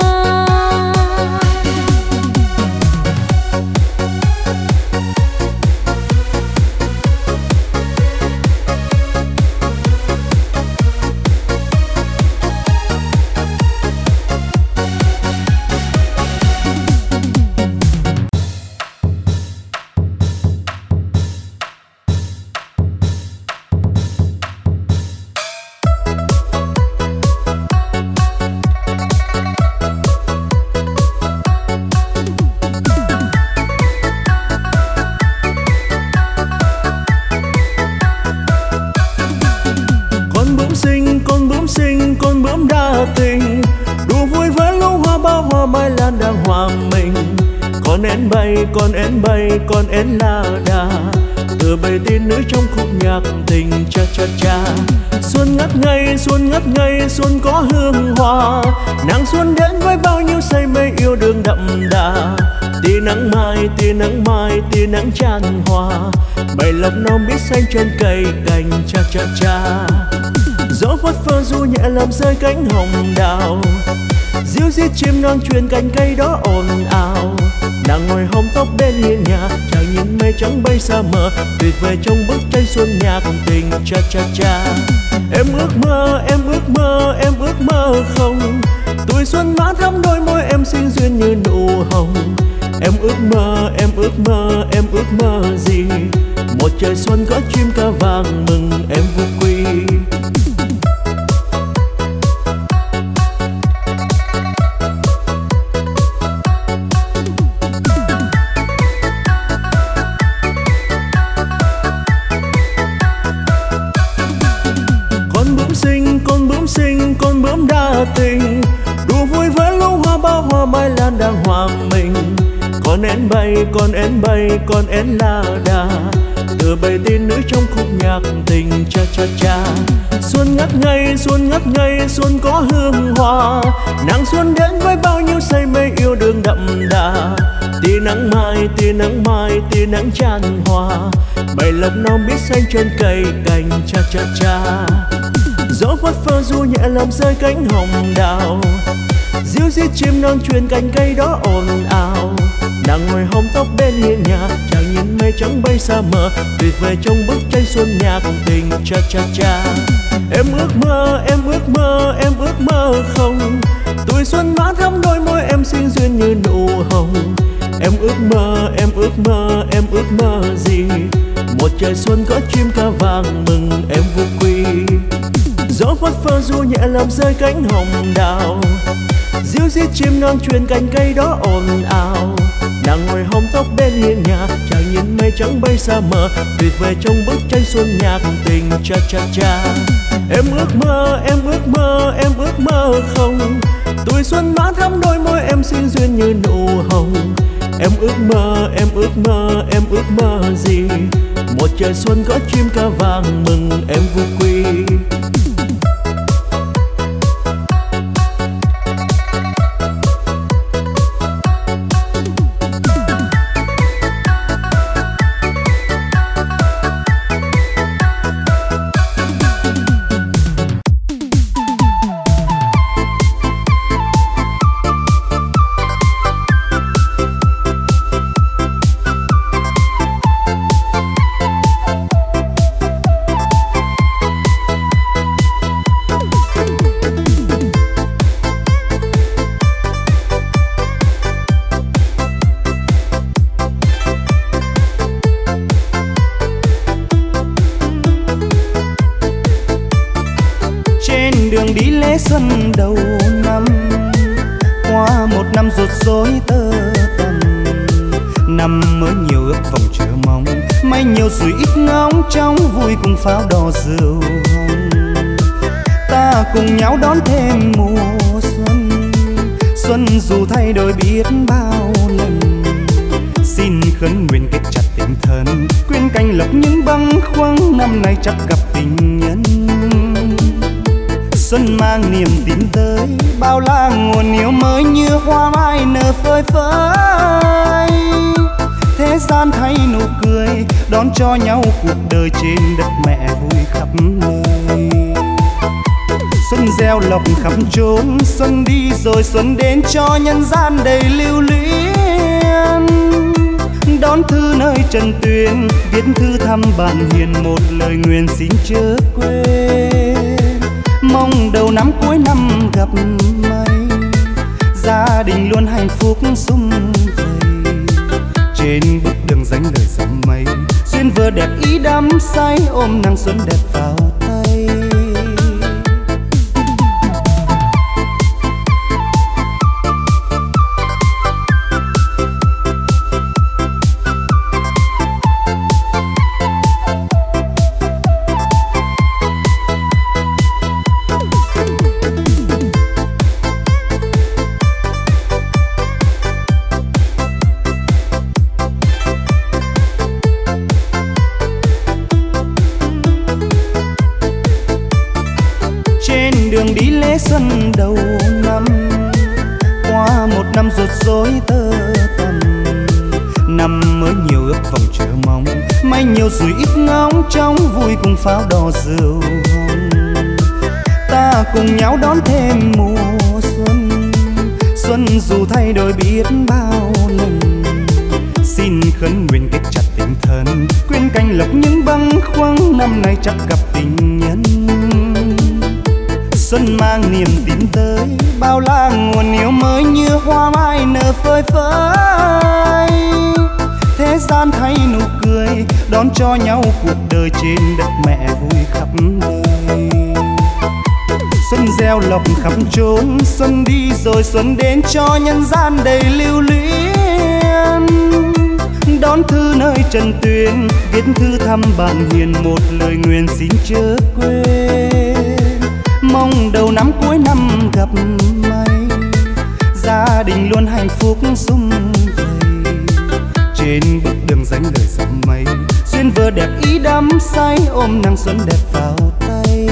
Con én bay, con én la đà, từ bầy tiên nữ trong khúc nhạc tình cha cha cha. Xuân ngất ngây, xuân ngất ngây, xuân có hương hoa. Nàng xuân đến với bao nhiêu say mê yêu đương đậm đà. Tia nắng mai, tia nắng mai, tia nắng tràn hoa. Bầy lộc non biết xanh trên cây cành cha cha cha. Gió phất phơ du nhẹ làm rơi cánh hồng đào. Ríu rít chim non truyền cành cây đó ồn ào. Nàng ngồi hồng tóc bên hiên nhà, chàng nhìn mây trắng bay xa mờ, tuyệt vời trong bức tranh xuân nhạc tình cha cha cha. Em ước mơ, em ước mơ, em ước mơ không? Tuổi xuân mã thắm đôi môi em xinh duyên như nụ hồng. Em ước mơ, em ước mơ, em ước mơ gì? Một trời xuân có chim ca vàng mừng em vui quy. Tình đùa vui với lũ hoa bao hoa mai lan đang hoàng mình. Con én bay, con én bay, con én la đà, từ bầy tiên nữ trong khúc nhạc tình cha cha cha. Xuân ngất ngây, xuân ngất ngây, xuân có hương hoa. Nàng xuân đến với bao nhiêu say mê yêu đương đậm đà. Tia nắng mai, tia nắng mai, tia nắng tràn hoa. Bầy lộc non biết xanh trên cây cành cha cha cha. Gió phất phơ du nhẹ làm rơi cánh hồng đào. Ríu rít chim non truyền cành cây đó ồn ào. Nàng ngồi hồng tóc bên hiên nhà, chàng nhìn mây trắng bay xa mờ, tuyệt vời trong bức tranh xuân nhạc tình cha cha cha. Em ước mơ, em ước mơ, em ước mơ không? Tuổi xuân mã thắm đôi môi em xinh duyên như nụ hồng. Em ước mơ, em ước mơ, em ước mơ gì? Một trời xuân có chim ca vàng mừng em vô quy. Gió phất phơ du nhẹ làm rơi cánh hồng đào. Ríu rít chim non truyền cành cây đó ồn ào. Nàng ngồi hồng tóc bên hiên nhà, chàng nhìn mây trắng bay xa mờ, tuyệt vời trong bức tranh xuân nhạc tình cha cha cha. Em ước mơ, em ước mơ, em ước mơ không? Tuổi xuân mã thắm đôi môi em xinh duyên như nụ hồng. Em ước mơ, em ước mơ, em ước mơ gì? Một trời xuân có chim ca vàng mừng em vui quy. Xuân đầu năm qua một năm rụt rối tơ tầm, năm mới nhiều ước vọng chờ mong, may nhiều rủi ít ngóng trong vui cùng pháo đỏ rượu hồng. Ta cùng nhau đón thêm mùa xuân, xuân dù thay đổi biết bao lần. Xin khấn nguyện kết chặt tình thân, quyên canh lộc những băng khoáng, năm nay chắc gặp tình nhân. xuân mang niềm tin tới bao la nguồn yêu mới như hoa mai nở phơi phới. Thế gian thấy nụ cười đón cho nhau cuộc đời trên đất mẹ vui khắp nơi. Xuân gieo lộc khắp chốn, xuân đi rồi xuân đến cho nhân gian đầy lưu luyến. Đón thư nơi trần tuyến, viết thư thăm bạn hiền một lời nguyện xin chớ quên. Mong đầu năm cuối năm gặp may, gia đình luôn hạnh phúc sum vầy. Trên bước đường danh đời sớm mây, duyên vừa đẹp ý đắm say ôm nàng xuân đẹp vào tay. Xuân đầu năm qua một năm rụt rối tơ tầm, năm mới nhiều ước vọng chờ mong, may nhiều rủi ít ngóng trong vui cùng pháo đỏ rượu hồng. Ta cùng nhau đón thêm mùa xuân, xuân dù thay đổi biết bao lần. Xin khấn nguyện kết chặt tình thân, quyên canh lộc những băng khoáng, năm nay chắc gặp tình nhân. Xuân mang niềm tin tới bao la nguồn yêu mới như hoa mai nở phơi phới. Thế gian thấy nụ cười đón cho nhau cuộc đời trên đất mẹ vui khắp nơi. Xuân gieo lộc khắp chốn, xuân đi rồi xuân đến cho nhân gian đầy lưu luyến. Đón thư nơi trần tuyến, viết thư thăm bạn hiền một lời nguyện xin chớ quên. Mong đầu năm cuối năm gặp may, gia đình luôn hạnh phúc sum vầy. Trên bước đường danh đời sớm mây, duyên vừa đẹp ý đắm say ôm nàng xuân đẹp vào tay.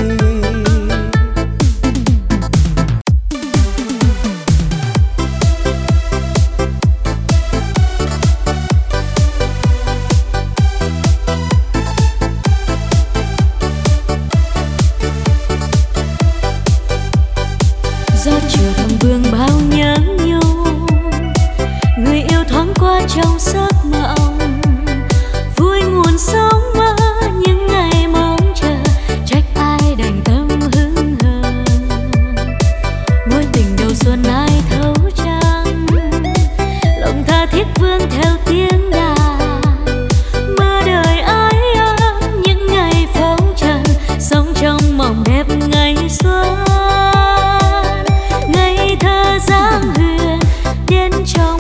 Trong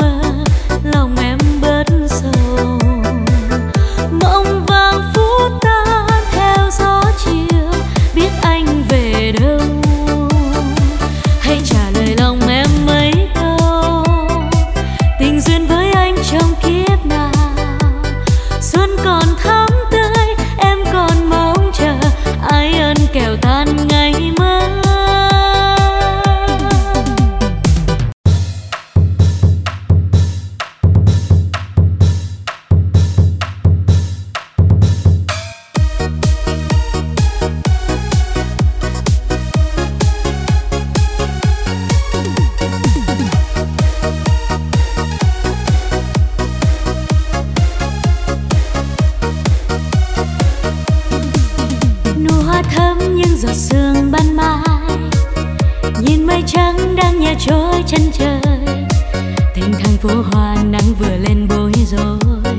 mơ lòng em bớt sương ban mai, nhìn mây trắng đang nhẹ trôi chân trời. Thênh thang phố hoa nắng vừa lên bối rối,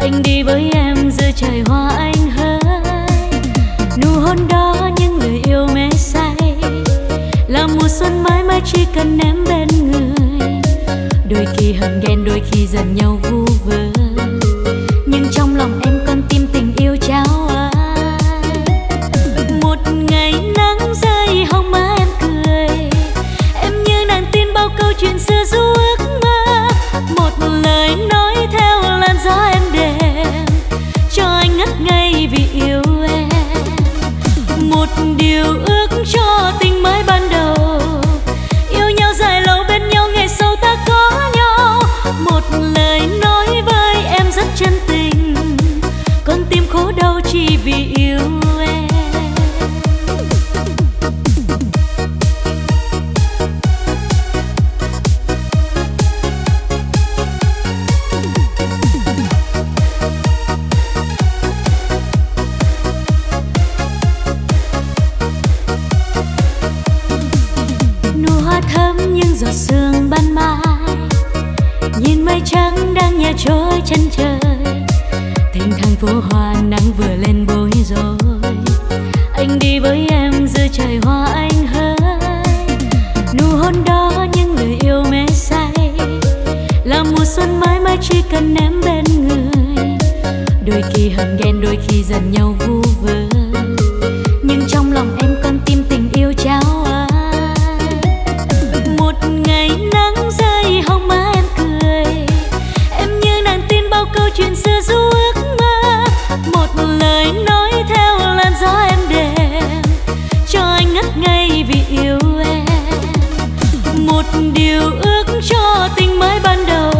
anh đi với em giữa trời hoa anh hỡi. Nụ hôn đó những người yêu mê say, là mùa xuân mãi mãi chỉ cần em bên người. Đôi khi hận ghen, đôi khi giận nhau vu vơ, nhưng trong lòng em con tim tình yêu trao. Điều ước cho tình mới ban đầu, yêu nhau dài lâu bên nhau ngày sau ta có nhau. Một lời nói với em rất chân tình, con tim khổ đau chỉ vì yêu em. Giọt sương ban mai, nhìn mây trắng đang nhẹ trôi chân trời. Thênh thang phố hoa nắng vừa lên bối rối, anh đi với em giữa trời hoa anh hỡi. Nụ hôn đó những người yêu mê say, là mùa xuân mãi mãi chỉ cần em bên người. Đôi khi hận ghen, đôi khi giận nhau vu vơ, nhưng trong lòng em con tim tình yêu trao. Điều ước cho tình mới ban đầu,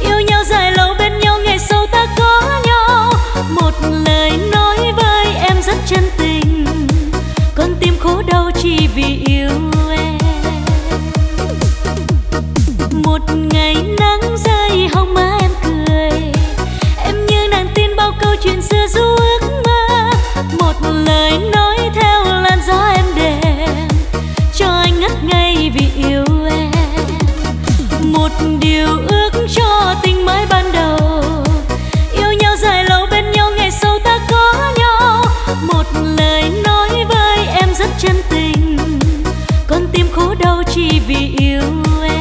yêu nhau dài lâu bên nhau ngày sau ta có nhau. Một lời nói với em rất chân tình, con tim khổ đau chỉ vì yêu em. Một ngày nắng rơi hồng má em cười, em như nàng tin bao câu chuyện xưa du ước mơ. Một lời nói theo làn gió em đẹp, cho anh ngất ngây vì yêu. Một điều ước cho tình mới ban đầu, yêu nhau dài lâu bên nhau ngày sau ta có nhau. Một lời nói với em rất chân tình, con tim khổ đau chỉ vì yêu em.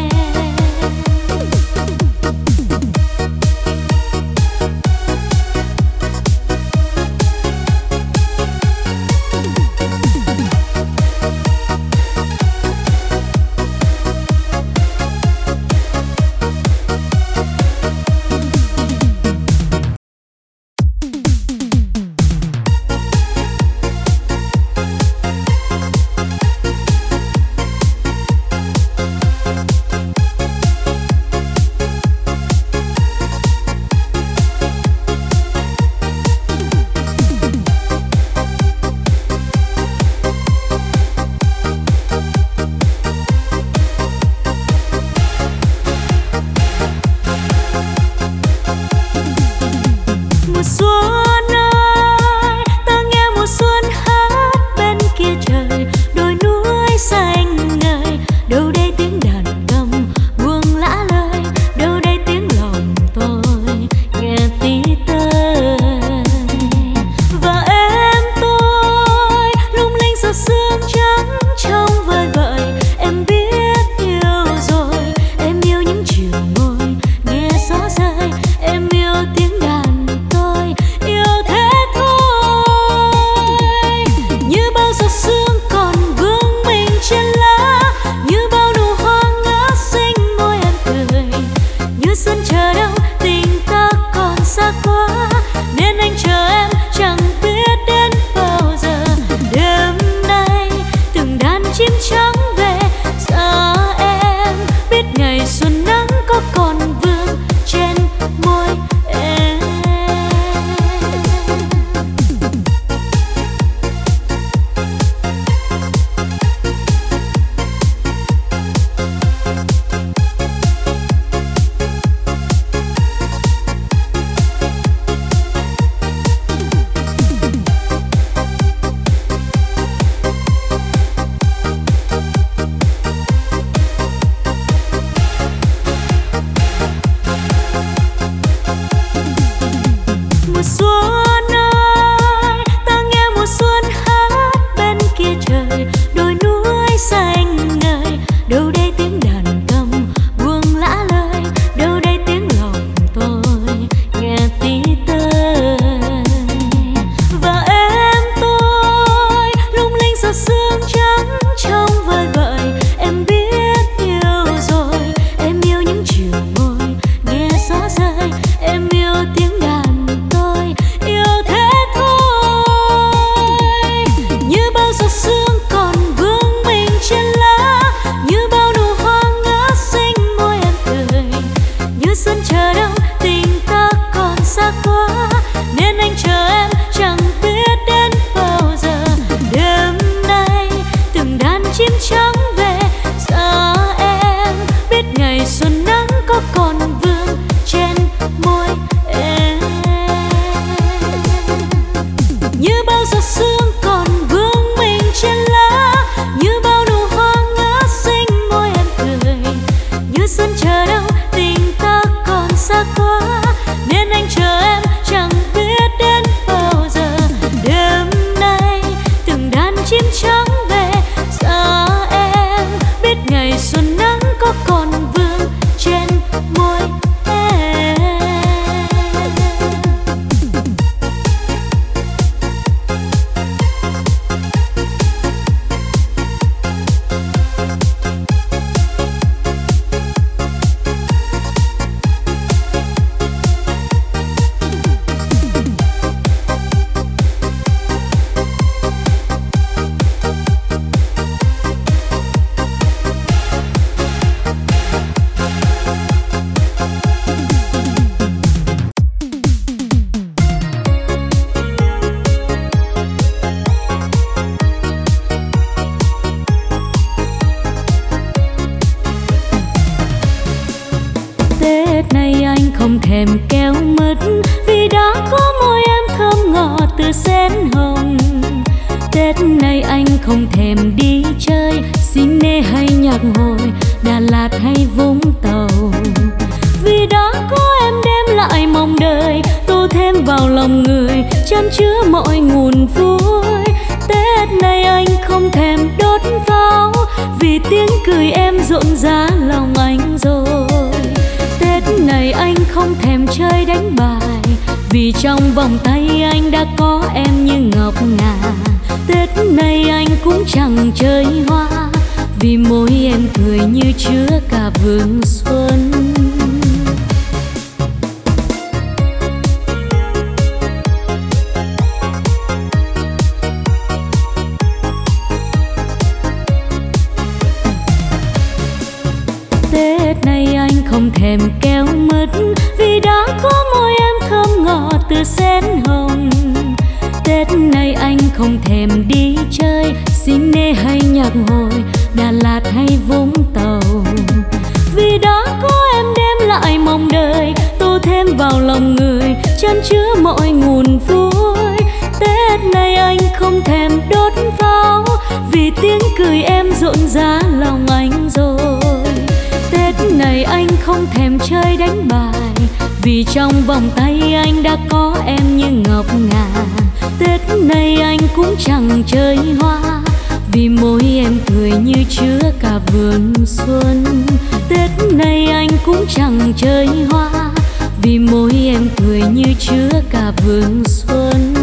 anh không thèm kéo mất, vì đã có môi em thơm ngọt từ sen hồng. Tết nay anh không thèm đi chơi xin nê hay nhạc hội, Đà Lạt hay Vũng Tàu, vì đã có em đem lại mong đời, tô thêm vào lòng người chan chứa mọi nguồn vui. Tết nay anh không thèm đốt pháo, vì tiếng cười em rộn rã lòng anh rồi. Tết này anh không thèm chơi đánh bài, vì trong vòng tay anh đã có em như ngọc ngà. Tết nay anh cũng chẳng chơi hoa, vì môi em cười như chứa cả vườn xuân. Tết nay anh không thèm kéo mứt, vì đã có môi em thơm ngọt từ sen hồng. Tết nay anh không thèm đi chơi xin nê hay nhạc hội, Đà Lạt hay Vũng Tàu, vì đã có em đem lại mong đời, tô thêm vào lòng người chan chứa mọi nguồn vui. Tết nay anh không thèm đốt pháo, vì tiếng cười em rộn rã lòng anh rồi. Tết này anh không thèm chơi đánh bài, vì trong vòng tay anh đã có em như ngọc ngà. Tết nay anh cũng chẳng chơi hoa, vì môi em cười như chứa cả vườn xuân. Tết nay anh cũng chẳng chơi hoa, vì môi em cười như chứa cả vườn xuân.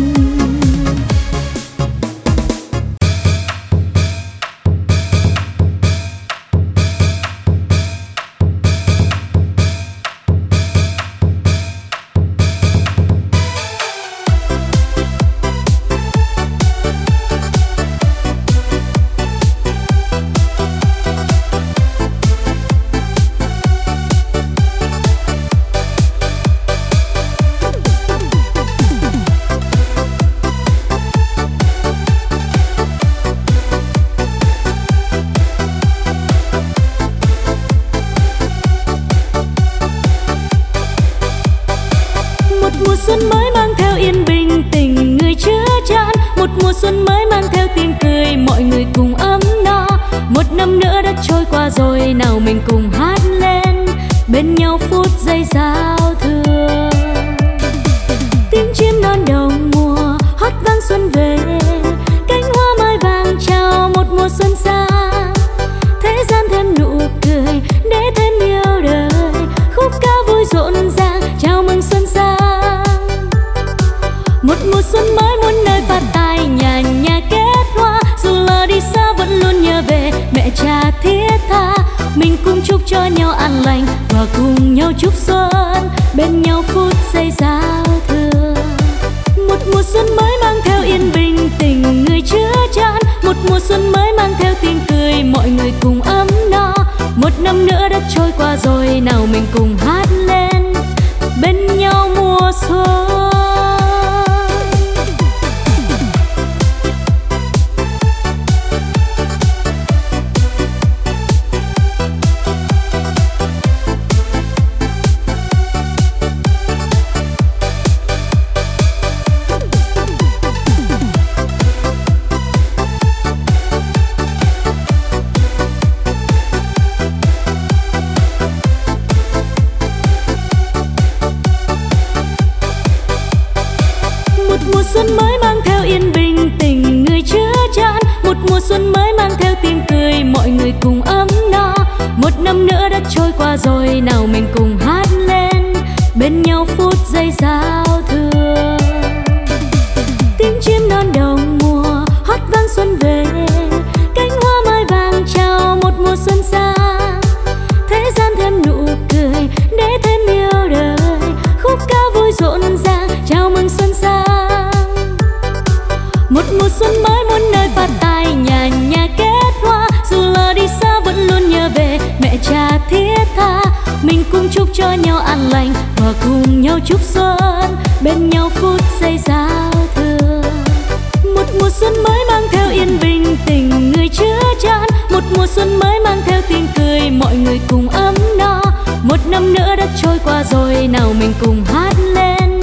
Một năm nữa đã trôi qua rồi, nào mình cùng hát lên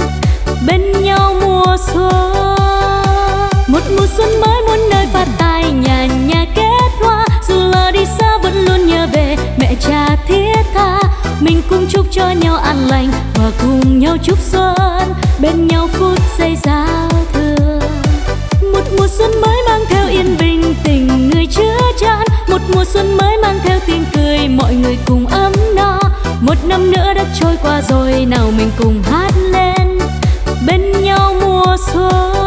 bên nhau mùa xuân. Một mùa xuân mới muôn nơi phát tài, nhà nhà kết hoa. Dù lỡ đi xa vẫn luôn nhớ về mẹ cha thiết tha. Mình cùng chúc cho nhau an lành và cùng nhau chúc xuân, bên nhau phút giây giao thừa. Một mùa xuân mới mang theo yên bình, tình người chứa chan. Một mùa xuân mới mang theo tiếng cười, mọi người cùng ấm no. Một năm nữa đã trôi qua rồi, nào mình cùng hát lên bên nhau mùa xuân.